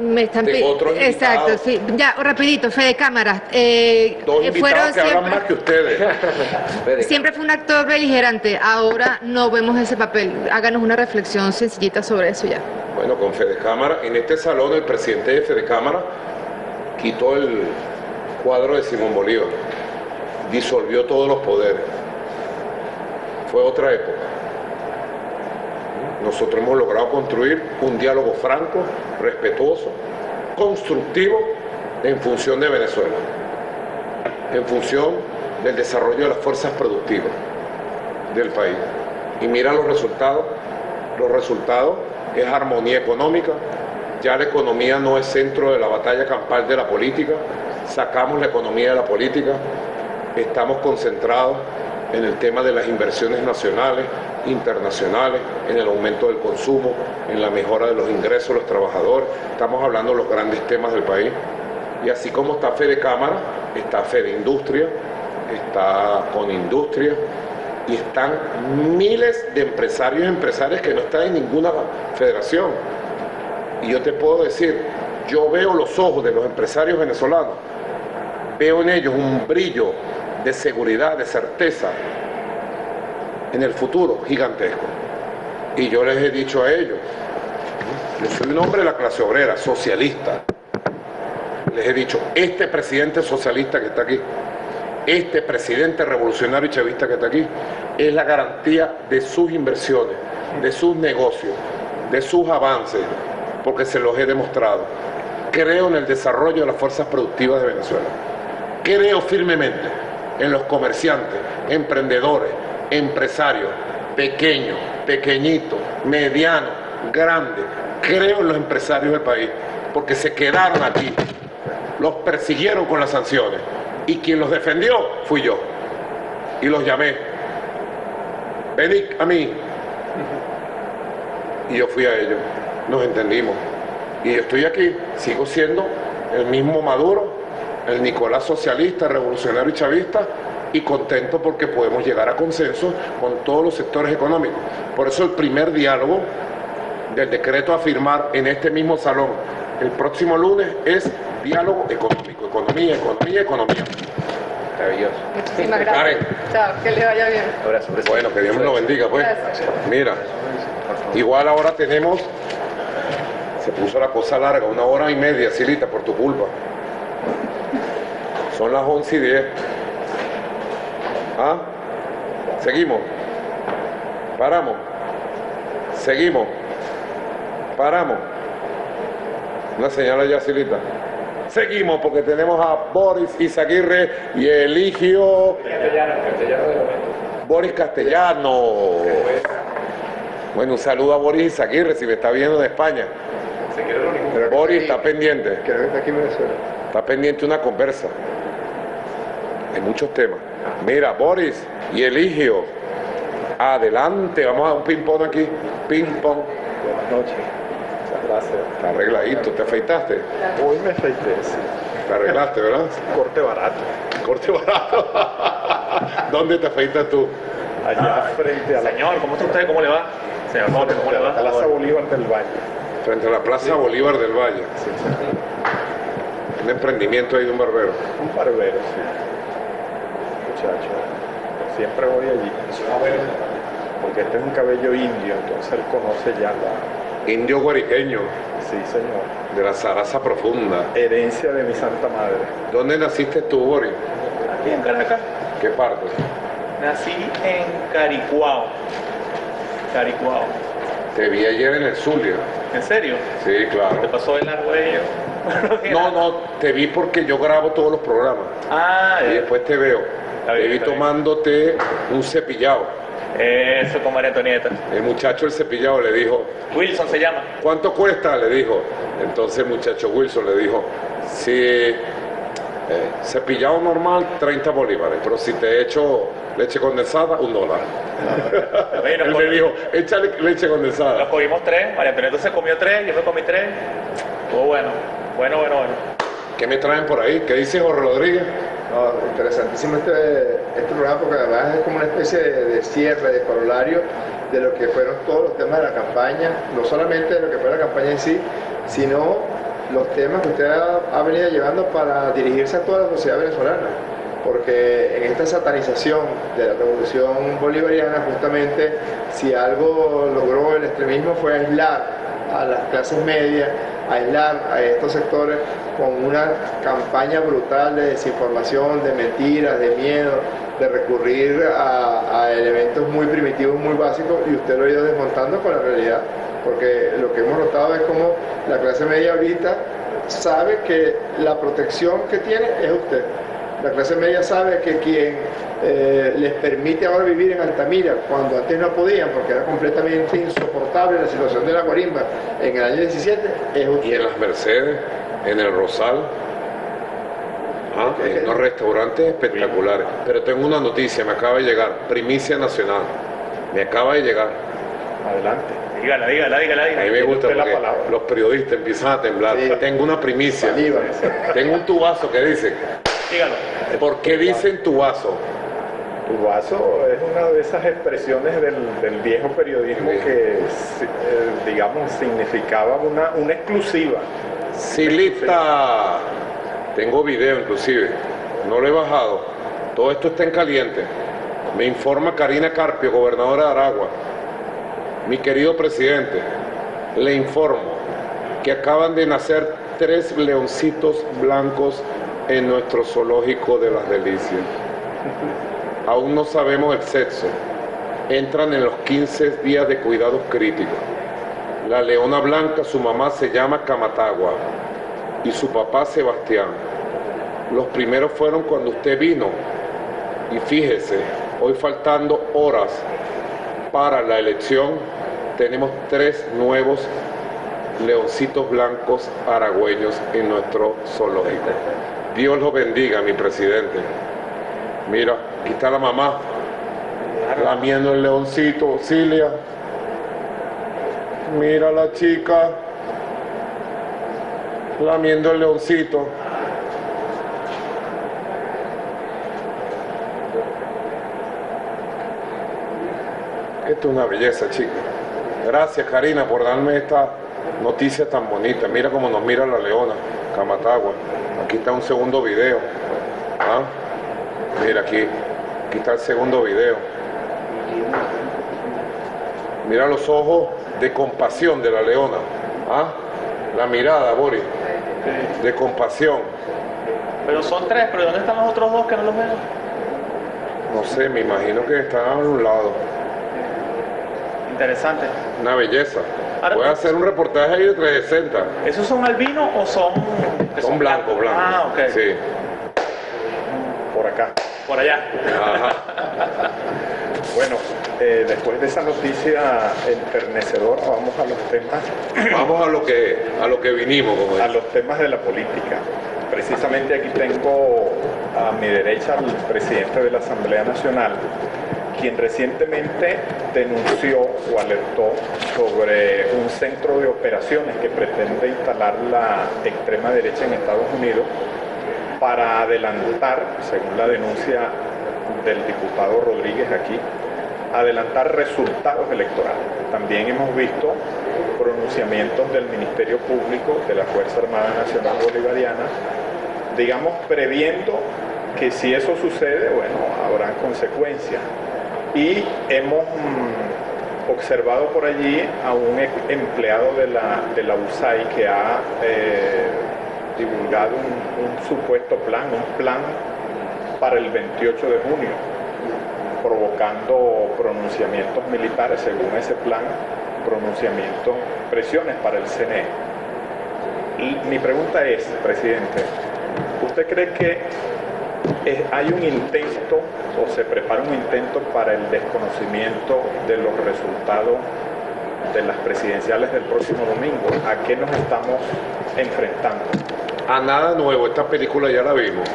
me están pidiendo. Exacto, sí. Ya, rapidito, Fede Cámaras. Eh, Dos invitados que hablan más que ustedes. Siempre fue un actor beligerante, ahora no vemos ese papel. Háganos una reflexión sencillita sobre eso ya. Bueno, con Fede Cámara, en este salón el presidente de Fede Cámara quitó el cuadro de Simón Bolívar, disolvió todos los poderes. Fue otra época. Nosotros hemos logrado construir un diálogo franco, respetuoso, constructivo en función de Venezuela, en función del desarrollo de las fuerzas productivas del país. Y mira los resultados, los resultados es armonía económica, ya la economía no es centro de la batalla campal de la política, sacamos la economía de la política, estamos concentrados en el tema de las inversiones nacionales, internacionales, en el aumento del consumo, en la mejora de los ingresos de los trabajadores. Estamos hablando de los grandes temas del país. Y así como está Fede Cámara, está Fede Industria, está con Industria, y están miles de empresarios y empresarias que no están en ninguna federación. Y yo te puedo decir, yo veo los ojos de los empresarios venezolanos, veo en ellos un brillo de seguridad, de certeza en el futuro gigantesco. Y yo les he dicho a ellos, yo soy un hombre de la clase obrera, socialista, les he dicho, este presidente socialista que está aquí, este presidente revolucionario y chavista que está aquí, es la garantía de sus inversiones, de sus negocios, de sus avances, porque se los he demostrado. Creo en el desarrollo de las fuerzas productivas de Venezuela, creo firmemente en los comerciantes, emprendedores, empresarios, pequeños, pequeñitos, medianos, grandes. Creo en los empresarios del país, porque se quedaron aquí, los persiguieron con las sanciones, y quien los defendió fui yo, y los llamé, venid a mí, y yo fui a ellos, nos entendimos, y yo estoy aquí, sigo siendo el mismo Maduro, el Nicolás socialista, revolucionario y chavista, y contento porque podemos llegar a consenso con todos los sectores económicos. Por eso el primer diálogo del decreto a firmar en este mismo salón el próximo lunes es diálogo económico, economía, economía, economía. Maravilloso. Muchísimas gracias. Karen. Chao, que le vaya bien. Abrazo, bueno, que Dios nos lo bendiga, pues. Gracias. Mira, igual ahora tenemos, se puso la cosa larga, una hora y media, Silita, por tu culpa. Son las once y diez. ¿Ah? Seguimos. Paramos. Seguimos. Paramos. Una señal allá, Silita. Seguimos porque tenemos a Boris Izaguirre y Eligio. Castellano, Castellano de momento. Boris Castellano. Bueno, un saludo a Boris Izaguirre si me está viendo de España. Se quedó único. Boris está pendiente. Creo que está aquí en Venezuela. Está pendiente una conversa. Hay muchos temas. Mira, Boris y Eligio, adelante, vamos a un ping-pong aquí. Ping-pong. Buenas noches. Muchas gracias. Está arregladito, ¿te afeitaste? Hoy me afeité, sí. Te arreglaste, ¿verdad? Corte barato. Corte barato. ¿Dónde te afeitas tú? Allá frente a la... Señor, ¿cómo está usted? ¿Cómo le va? Señor, ¿cómo, ¿cómo le va? A la Plaza Bolívar del Valle. Frente a la Plaza sí. Bolívar del Valle. Sí, sí. Un emprendimiento ahí de un barbero. Un barbero, sí. Siempre voy allí porque este es un cabello indio, entonces él conoce ya la, Indio guariqueño. Sí, señor. De la zaraza profunda. Herencia de mi santa madre. ¿Dónde naciste tú, Boris? Aquí en Caracas. ¿Qué parte? Nací en Caricuao. Caricuao. Te vi ayer en el Zulia. ¿En serio? Sí, claro. ¿Te pasó el argüello? No, no, te vi porque yo grabo todos los programas. Ah, y eh. después te veo. Bien, te vi tomándote un cepillado. Eso, con María Antonieta. El muchacho, el cepillado, le dijo... Wilson se llama. ¿Cuánto cuesta? Le dijo. Entonces el muchacho Wilson le dijo, si eh, cepillado normal, treinta bolívares, pero si te echo leche condensada, un dólar. Él me dijo, échale leche condensada. Nos comimos tres, María Antonieta se comió tres, yo me comí tres. Estuvo bueno, bueno, bueno, bueno. ¿Qué me traen por ahí? ¿Qué dice Jorge Rodríguez? No, interesantísimo este, este programa, porque además es como una especie de, de cierre, de corolario de lo que fueron todos los temas de la campaña, no solamente de lo que fue la campaña en sí, sino los temas que usted ha, ha venido llevando para dirigirse a toda la sociedad venezolana, porque en esta satanización de la revolución bolivariana, justamente, si algo logró el extremismo fue aislar a las clases medias, aislar a estos sectores con una campaña brutal de desinformación, de mentiras, de miedo, de recurrir a, a elementos muy primitivos, muy básicos, y usted lo ha ido desmontando con la realidad, porque lo que hemos notado es como la clase media ahorita sabe que la protección que tiene es usted. La clase media sabe que quien eh, les permite ahora vivir en Altamira, cuando antes no podían, porque era completamente insoportable la situación de la guarimba en el año diecisiete, es usted. Y en las Mercedes, en el Rosal, ¿ah? Okay. En unos restaurantes espectaculares. Sí. Pero tengo una noticia, me acaba de llegar, primicia nacional, me acaba de llegar. Adelante. Dígala, dígala, dígala, dígala. A mí me gusta porque los periodistas empiezan a temblar. Sí. Tengo una primicia. Saliva. Tengo un tubazo que dice... Dígalo. ¿Por qué dicen tubazo? Tubazo es una de esas expresiones del, del viejo periodismo sí. que, eh, digamos, significaba una, una exclusiva. Silita. Tengo video, inclusive. No lo he bajado. Todo esto está en caliente. Me informa Karina Carpio, gobernadora de Aragua. Mi querido presidente, le informo que acaban de nacer tres leoncitos blancos en nuestro zoológico de Las Delicias. Aún no sabemos el sexo. Entran en los quince días de cuidados críticos. La leona blanca, su mamá se llama Camatagua y su papá Sebastián. Los primeros fueron cuando usted vino. Y fíjese, hoy faltando horas para la elección, tenemos tres nuevos leoncitos blancos aragüeños en nuestro zoológico. Dios los bendiga, mi presidente. Mira, aquí está la mamá lamiendo el leoncito, Silvia. Mira la chica lamiendo el leoncito. Esto es una belleza, chica. Gracias, Karina, por darme esta noticia tan bonita. Mira cómo nos mira la leona, Camatagua. Aquí está un segundo video. ¿Ah? Mira aquí, aquí está el segundo video. Mira los ojos de compasión de la leona. ¿Ah? La mirada, Boris, de compasión. Pero son tres, pero ¿dónde están los otros dos que no los veo? No sé, me imagino que están a un lado. Interesante. Una belleza. Ahora, voy a hacer un reportaje ahí de trescientos sesenta. ¿Esos son albinos o son...? Son, son blancos, blancos. Blanco. Ah, ok. Sí. Por acá. Por allá. Ajá. Bueno, eh, después de esa noticia enternecedora, vamos a los temas... Vamos a lo que, a lo que vinimos. Como a los temas de la política. Precisamente aquí tengo a mi derecha al presidente de la Asamblea Nacional, quien recientemente denunció o alertó sobre un centro de operaciones que pretende instalar la extrema derecha en Estados Unidos para adelantar, según la denuncia del diputado Rodríguez aquí, adelantar resultados electorales. También hemos visto pronunciamientos del Ministerio Público de la Fuerza Armada Nacional Bolivariana, digamos, previendo que si eso sucede, bueno, habrán consecuencias. Y hemos mmm, observado por allí a un empleado de la, de la U S A I D que ha eh, divulgado un, un supuesto plan, un plan para el veintiocho de junio, provocando pronunciamientos militares, según ese plan, pronunciamientos, presiones para el C N E. Y mi pregunta es, presidente, ¿usted cree que hay un intento o se prepara un intento para el desconocimiento de los resultados de las presidenciales del próximo domingo? ¿A qué nos estamos enfrentando? A nada nuevo, esta película ya la vimos.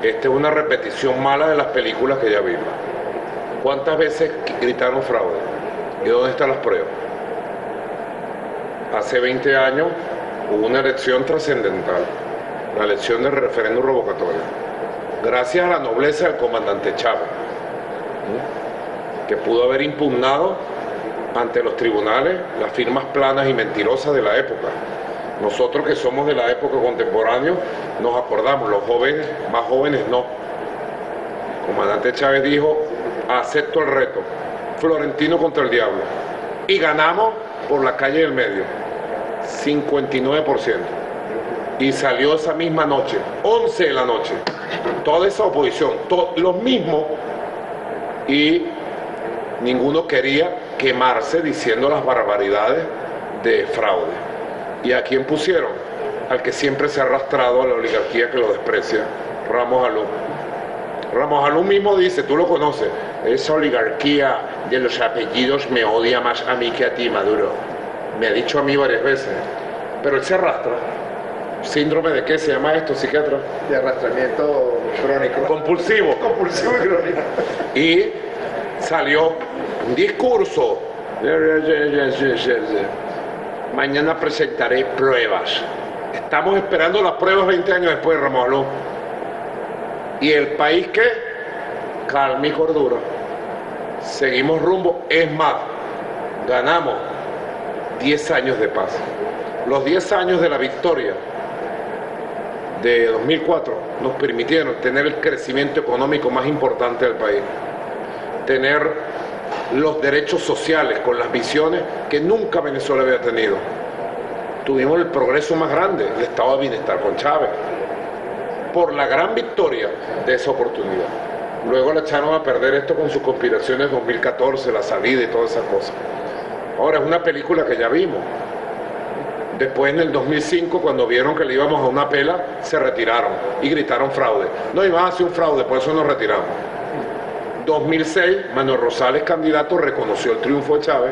Esta es una repetición mala de las películas que ya vimos. ¿Cuántas veces gritaron fraude? ¿Y dónde están las pruebas? Hace veinte años hubo una elección trascendental, la elección del referéndum revocatorio, gracias a la nobleza del comandante Chávez, que pudo haber impugnado ante los tribunales las firmas planas y mentirosas de la época. Nosotros que somos de la época contemporánea nos acordamos, los jóvenes, más jóvenes no. El comandante Chávez dijo, acepto el reto, Florentino contra el diablo, y ganamos por la calle del medio, cincuenta y nueve por ciento. Y salió esa misma noche, once de la noche, toda esa oposición, los mismos, y ninguno quería quemarse diciendo las barbaridades de fraude. ¿Y a quién pusieron? Al que siempre se ha arrastrado a la oligarquía que lo desprecia, Ramos Alú. Ramos Alú mismo dice, tú lo conoces, esa oligarquía de los apellidos me odia más a mí que a ti, Maduro. Me ha dicho a mí varias veces, pero él se arrastra. ¿Síndrome de qué se llama esto, psiquiatra? De arrastramiento crónico. Compulsivo. Compulsivo y crónico. Y salió un discurso. Mañana presentaré pruebas. Estamos esperando las pruebas veinte años después, Ramos Alú. ¿Y el país qué? Calma y cordura. Seguimos rumbo. Es más, ganamos diez años de paz. Los diez años de la victoria de dos mil cuatro nos permitieron tener el crecimiento económico más importante del país, tener los derechos sociales con las visiones que nunca Venezuela había tenido. Tuvimos el progreso más grande, el estado de bienestar con Chávez, por la gran victoria de esa oportunidad. Luego le echaron a perder esto con sus conspiraciones dos mil catorce, la salida y todas esas cosas. Ahora es una película que ya vimos. Después, en el dos mil cinco, cuando vieron que le íbamos a una pela, se retiraron y gritaron fraude. No iban a hacer un fraude, por eso nos retiramos. dos mil seis, Manuel Rosales, candidato, reconoció el triunfo de Chávez,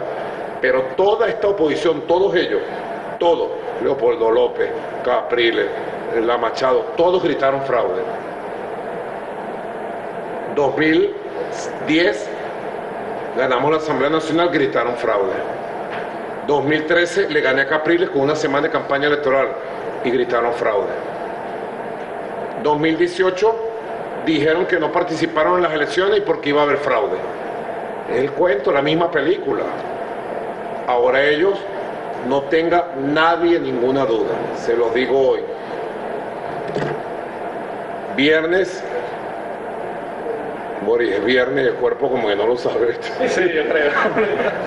pero toda esta oposición, todos ellos, todos, Leopoldo López, Capriles, La Machado, todos gritaron fraude. dos mil diez, ganamos la Asamblea Nacional, gritaron fraude. dos mil trece le gané a Capriles con una semana de campaña electoral y gritaron fraude. dos mil dieciocho dijeron que no participaron en las elecciones y porque iba a haber fraude. Es el cuento, la misma película. Ahora ellos, no tenga nadie ninguna duda, se los digo hoy. Viernes, Boris, es viernes y el cuerpo como que no lo sabe. Sí, yo creo.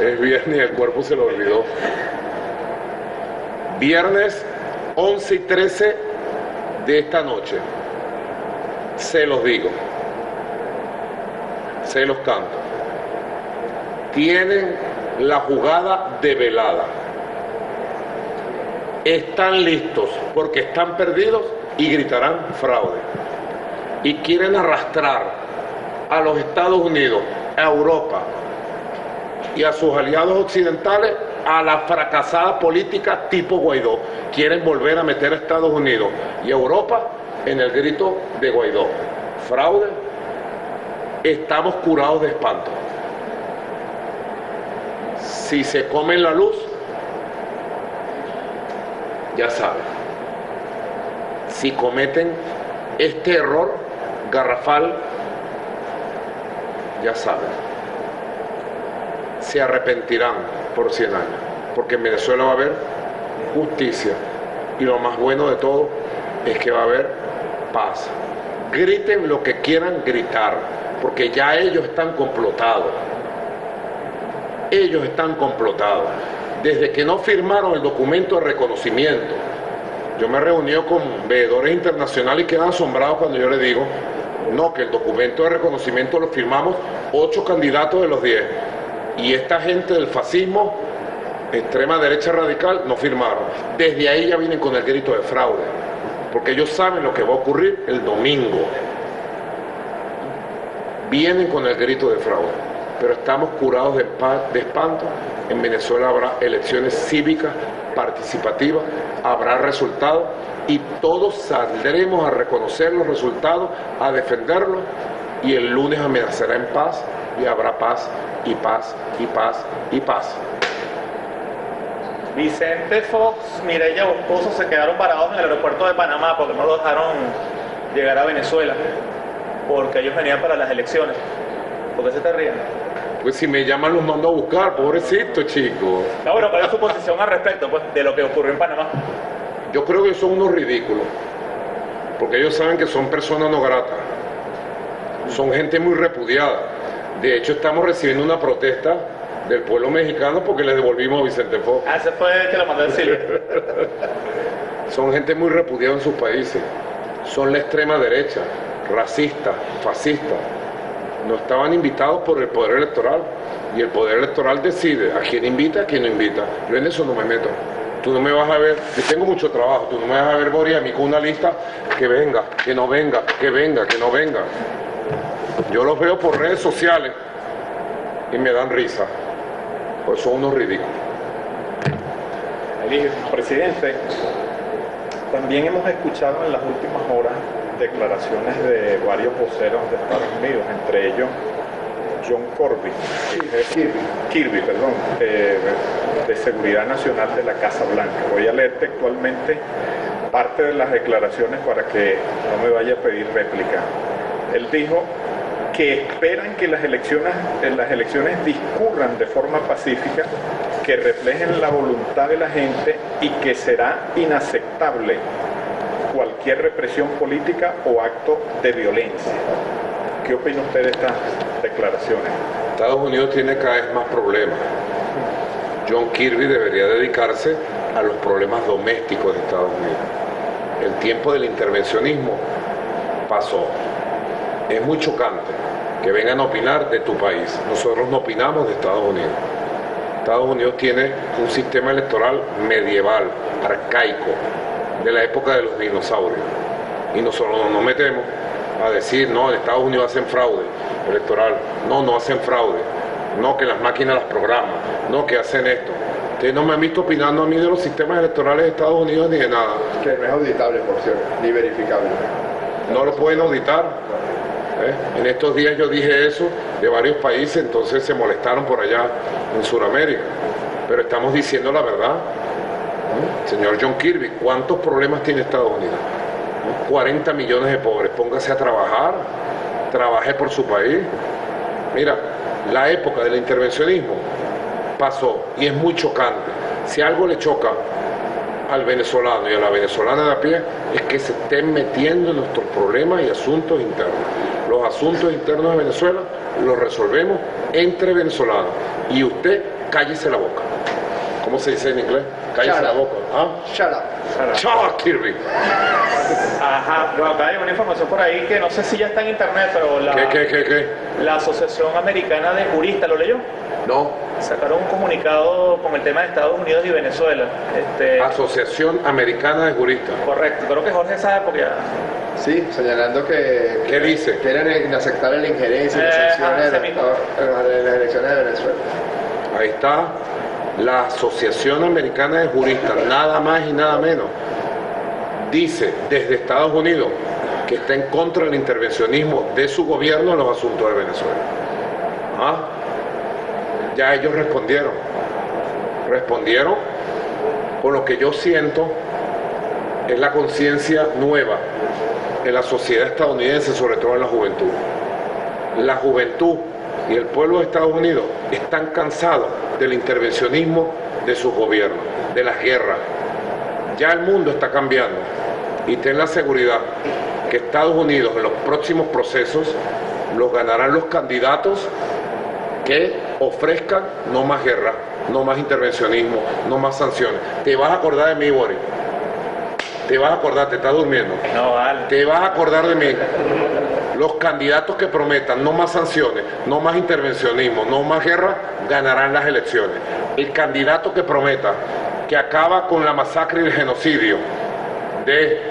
Es viernes y el cuerpo se lo olvidó. Viernes once y trece de esta noche. Se los digo. Se los canto. Tienen la jugada develada. Están listos porque están perdidos y gritarán fraude. Y quieren arrastrar a los Estados Unidos, a Europa y a sus aliados occidentales a la fracasada política tipo Guaidó. Quieren volver a meter a Estados Unidos y Europa en el grito de Guaidó. Fraude, estamos curados de espanto. Si se comen la luz, ya saben. Si cometen este error garrafal, ya saben, se arrepentirán por cien años, porque en Venezuela va a haber justicia y lo más bueno de todo es que va a haber paz. Griten lo que quieran gritar, porque ya ellos están complotados. ellos están complotados. Desde que no firmaron el documento de reconocimiento, yo me he reunido con veedores internacionales que quedan asombrados cuando yo les digo, no, que el documento de reconocimiento lo firmamos ocho candidatos de los diez. Y esta gente del fascismo, extrema derecha radical, no firmaron. Desde ahí ya vienen con el grito de fraude, porque ellos saben lo que va a ocurrir el domingo. Vienen con el grito de fraude, pero estamos curados de, de espanto. En Venezuela habrá elecciones cívicas, participativas, habrá resultados y todos saldremos a reconocer los resultados, a defenderlos, y el lunes amenazará en paz y habrá paz y paz y paz y paz. Vicente Fox, Mireya Boscoso se quedaron parados en el aeropuerto de Panamá porque no los dejaron llegar a Venezuela, porque ellos venían para las elecciones. ¿Por qué se te ríen? Pues si me llaman los mando a buscar, pobrecito chico. No, bueno, ¿cuál es su posición al respecto, pues, de lo que ocurrió en Panamá? Yo creo que son unos ridículos, porque ellos saben que son personas no gratas, son gente muy repudiada. De hecho, estamos recibiendo una protesta del pueblo mexicano porque le devolvimos a Vicente Fox. Ah, ese fue el que lo mandó a Silvia. Son gente muy repudiada en sus países, son la extrema derecha, racista, fascista. No estaban invitados por el poder electoral, y el poder electoral decide a quién invita, a quién no invita. Yo en eso no me meto. Tú no me vas a ver, yo tengo mucho trabajo, tú no me vas a ver, Boris, a mí con una lista que venga, que no venga, que venga, que no venga. Yo los veo por redes sociales y me dan risa. Pues son unos ridículos. Presidente, también hemos escuchado en las últimas horas declaraciones de varios voceros de Estados Unidos, entre ellos John Kirby, Kirby, Kirby perdón, eh, de Seguridad Nacional de la Casa Blanca. Voy a leer textualmente parte de las declaraciones para que no me vaya a pedir réplica. Él dijo que esperan que las elecciones, las elecciones discurran de forma pacífica, que reflejen la voluntad de la gente y que será inaceptable cualquier represión política o acto de violencia. ¿Qué opina usted de estas declaraciones? Estados Unidos tiene cada vez más problemas. John Kirby debería dedicarse a los problemas domésticos de Estados Unidos. El tiempo del intervencionismo pasó. Es muy chocante que vengan a opinar de tu país. Nosotros no opinamos de Estados Unidos. Estados Unidos tiene un sistema electoral medieval, arcaico, de la época de los dinosaurios, y nosotros nos metemos a decir, no, en Estados Unidos hacen fraude electoral, no, no hacen fraude, no, que las máquinas las programan, no, que hacen esto. Ustedes no me han visto opinando a mí de los sistemas electorales de Estados Unidos ni de nada. Que no es auditable, por cierto, ni verificable. No lo pueden auditar. ¿Eh? En estos días yo dije eso de varios países, entonces se molestaron por allá en Sudamérica, pero estamos diciendo la verdad. Señor John Kirby, ¿cuántos problemas tiene Estados Unidos? cuarenta millones de pobres, póngase a trabajar, trabaje por su país. Mira, la época del intervencionismo pasó y es muy chocante. Si algo le choca al venezolano y a la venezolana de a pie, es que se estén metiendo en nuestros problemas y asuntos internos. Los asuntos internos de Venezuela los resolvemos entre venezolanos, y usted cállese la boca. ¿Cómo se dice en inglés? Cállese la boca. ¿Ah? Shut up. Shut up. Shut up, Kirby. Ajá, pero acá hay una información por ahí que no sé si ya está en internet, pero la... ¿Qué, qué, qué, qué? La Asociación Americana de Juristas, ¿lo leyó? No. Sacaron un comunicado con el tema de Estados Unidos y Venezuela. Este... Asociación Americana de Juristas. Correcto, creo que Jorge sabe porque ya... Sí, señalando que... ¿Qué dice? Que era inaceptable la injerencia y las sanciones de las elecciones de Venezuela. Ahí está. La Asociación Americana de Juristas, nada más y nada menos, dice desde Estados Unidos que está en contra del intervencionismo de su gobierno en los asuntos de Venezuela. ¿Ah? Ya ellos respondieron, respondieron por lo que yo siento es la conciencia nueva en la sociedad estadounidense, sobre todo en la juventud. La juventud y el pueblo de Estados Unidos están cansados del intervencionismo de sus gobiernos, de las guerras. Ya el mundo está cambiando, y ten la seguridad que Estados Unidos en los próximos procesos los ganarán los candidatos que ofrezcan no más guerra, no más intervencionismo, no más sanciones. Te vas a acordar de mí, Boris. Te vas a acordar, te estás durmiendo. No, vale. Te vas a acordar de mí. Los candidatos que prometan no más sanciones, no más intervencionismo, no más guerra, ganarán las elecciones. El candidato que prometa que acaba con la masacre y el genocidio de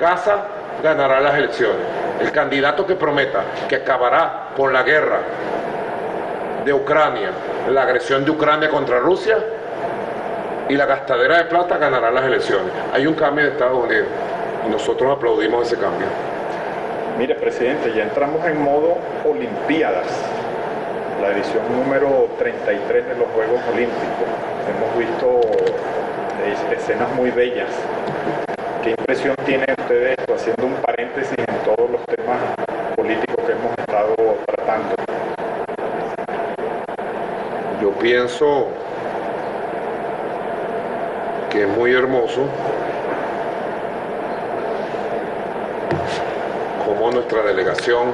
Gaza, ganará las elecciones. El candidato que prometa que acabará con la guerra de Ucrania, la agresión de Ucrania contra Rusia y la gastadera de plata, ganará las elecciones. Hay un cambio en Estados Unidos y nosotros aplaudimos ese cambio. Mire, presidente, ya entramos en modo Olimpiadas, la edición número treinta y tres de los Juegos Olímpicos. Hemos visto escenas muy bellas. ¿Qué impresión tienen ustedes, haciendo un paréntesis en todos los temas políticos que hemos estado tratando? Yo pienso que es muy hermoso como nuestra delegación,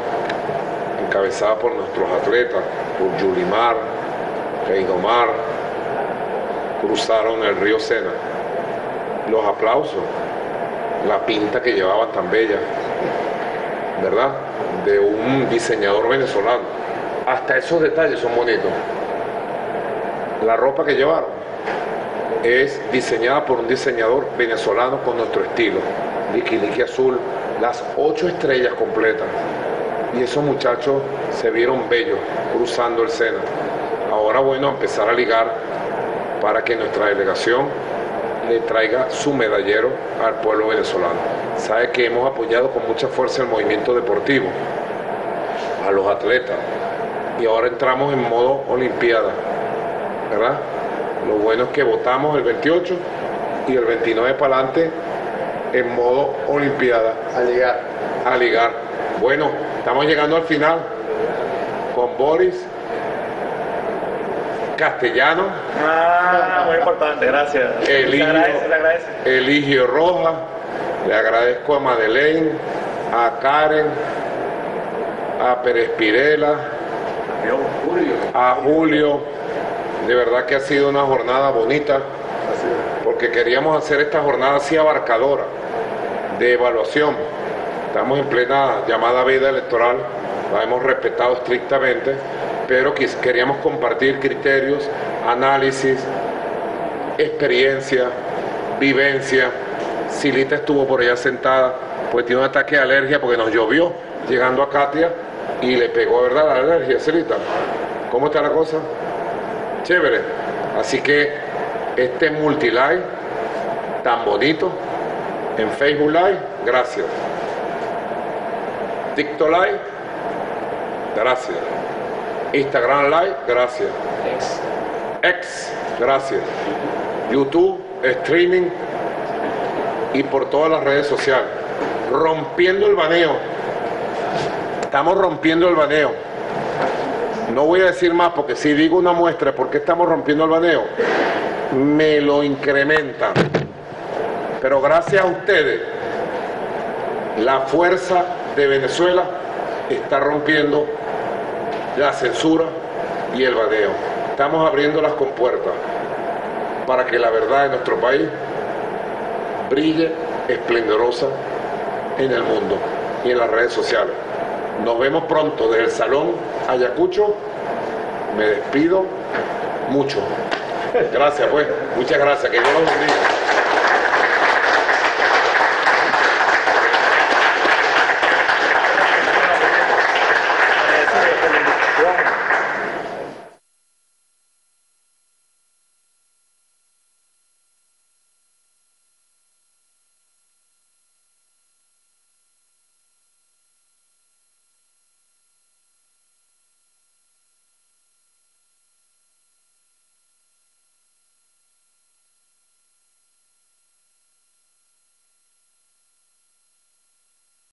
encabezada por nuestros atletas, por Yulimar, Reinomar, cruzaron el río Sena. Los aplausos, la pinta que llevaban tan bella, ¿verdad? De un diseñador venezolano. Hasta esos detalles son bonitos. La ropa que llevaron es diseñada por un diseñador venezolano con nuestro estilo. Liqui liqui azul, las ocho estrellas completas. Y esos muchachos se vieron bellos cruzando el Sena. Ahora, bueno, empezar a ligar para que nuestra delegación le traiga su medallero al pueblo venezolano. Sabe que hemos apoyado con mucha fuerza el movimiento deportivo, a los atletas, y ahora entramos en modo olimpiada, ¿verdad? Lo bueno es que votamos el veintiocho y el veintinueve para adelante en modo olimpiada. A ligar. A ligar. Bueno, estamos llegando al final con Boris Castellano. Ah, muy importante, gracias. Eligio, le agradece, le agradece. Eligio Rojas, le agradezco a Madeleine, a Karen, a Pérez Pirela, a Julio. De verdad que ha sido una jornada bonita, porque queríamos hacer esta jornada así abarcadora, de evaluación. Estamos en plena llamada veda electoral, la hemos respetado estrictamente, pero queríamos compartir criterios, análisis, experiencia, vivencia. Silita estuvo por allá sentada, pues tiene un ataque de alergia porque nos llovió llegando a Katia y le pegó, ¿verdad?, la alergia. Silita, ¿cómo está la cosa? Chévere. Así que este multilive tan bonito en Facebook Live, gracias. TikTok Live, gracias. Instagram Live, gracias. Ex. Ex, gracias. YouTube, streaming y por todas las redes sociales. Rompiendo el baneo. Estamos rompiendo el baneo. No voy a decir más porque si digo una muestra de por qué estamos rompiendo el baneo, me lo incrementan. Pero gracias a ustedes, la fuerza de Venezuela está rompiendo la censura y el baneo. Estamos abriendo las compuertas para que la verdad de nuestro país brille esplendorosa en el mundo y en las redes sociales. Nos vemos pronto desde el Salón Ayacucho. Me despido mucho. Gracias, pues. Muchas gracias. Que Dios los bendiga.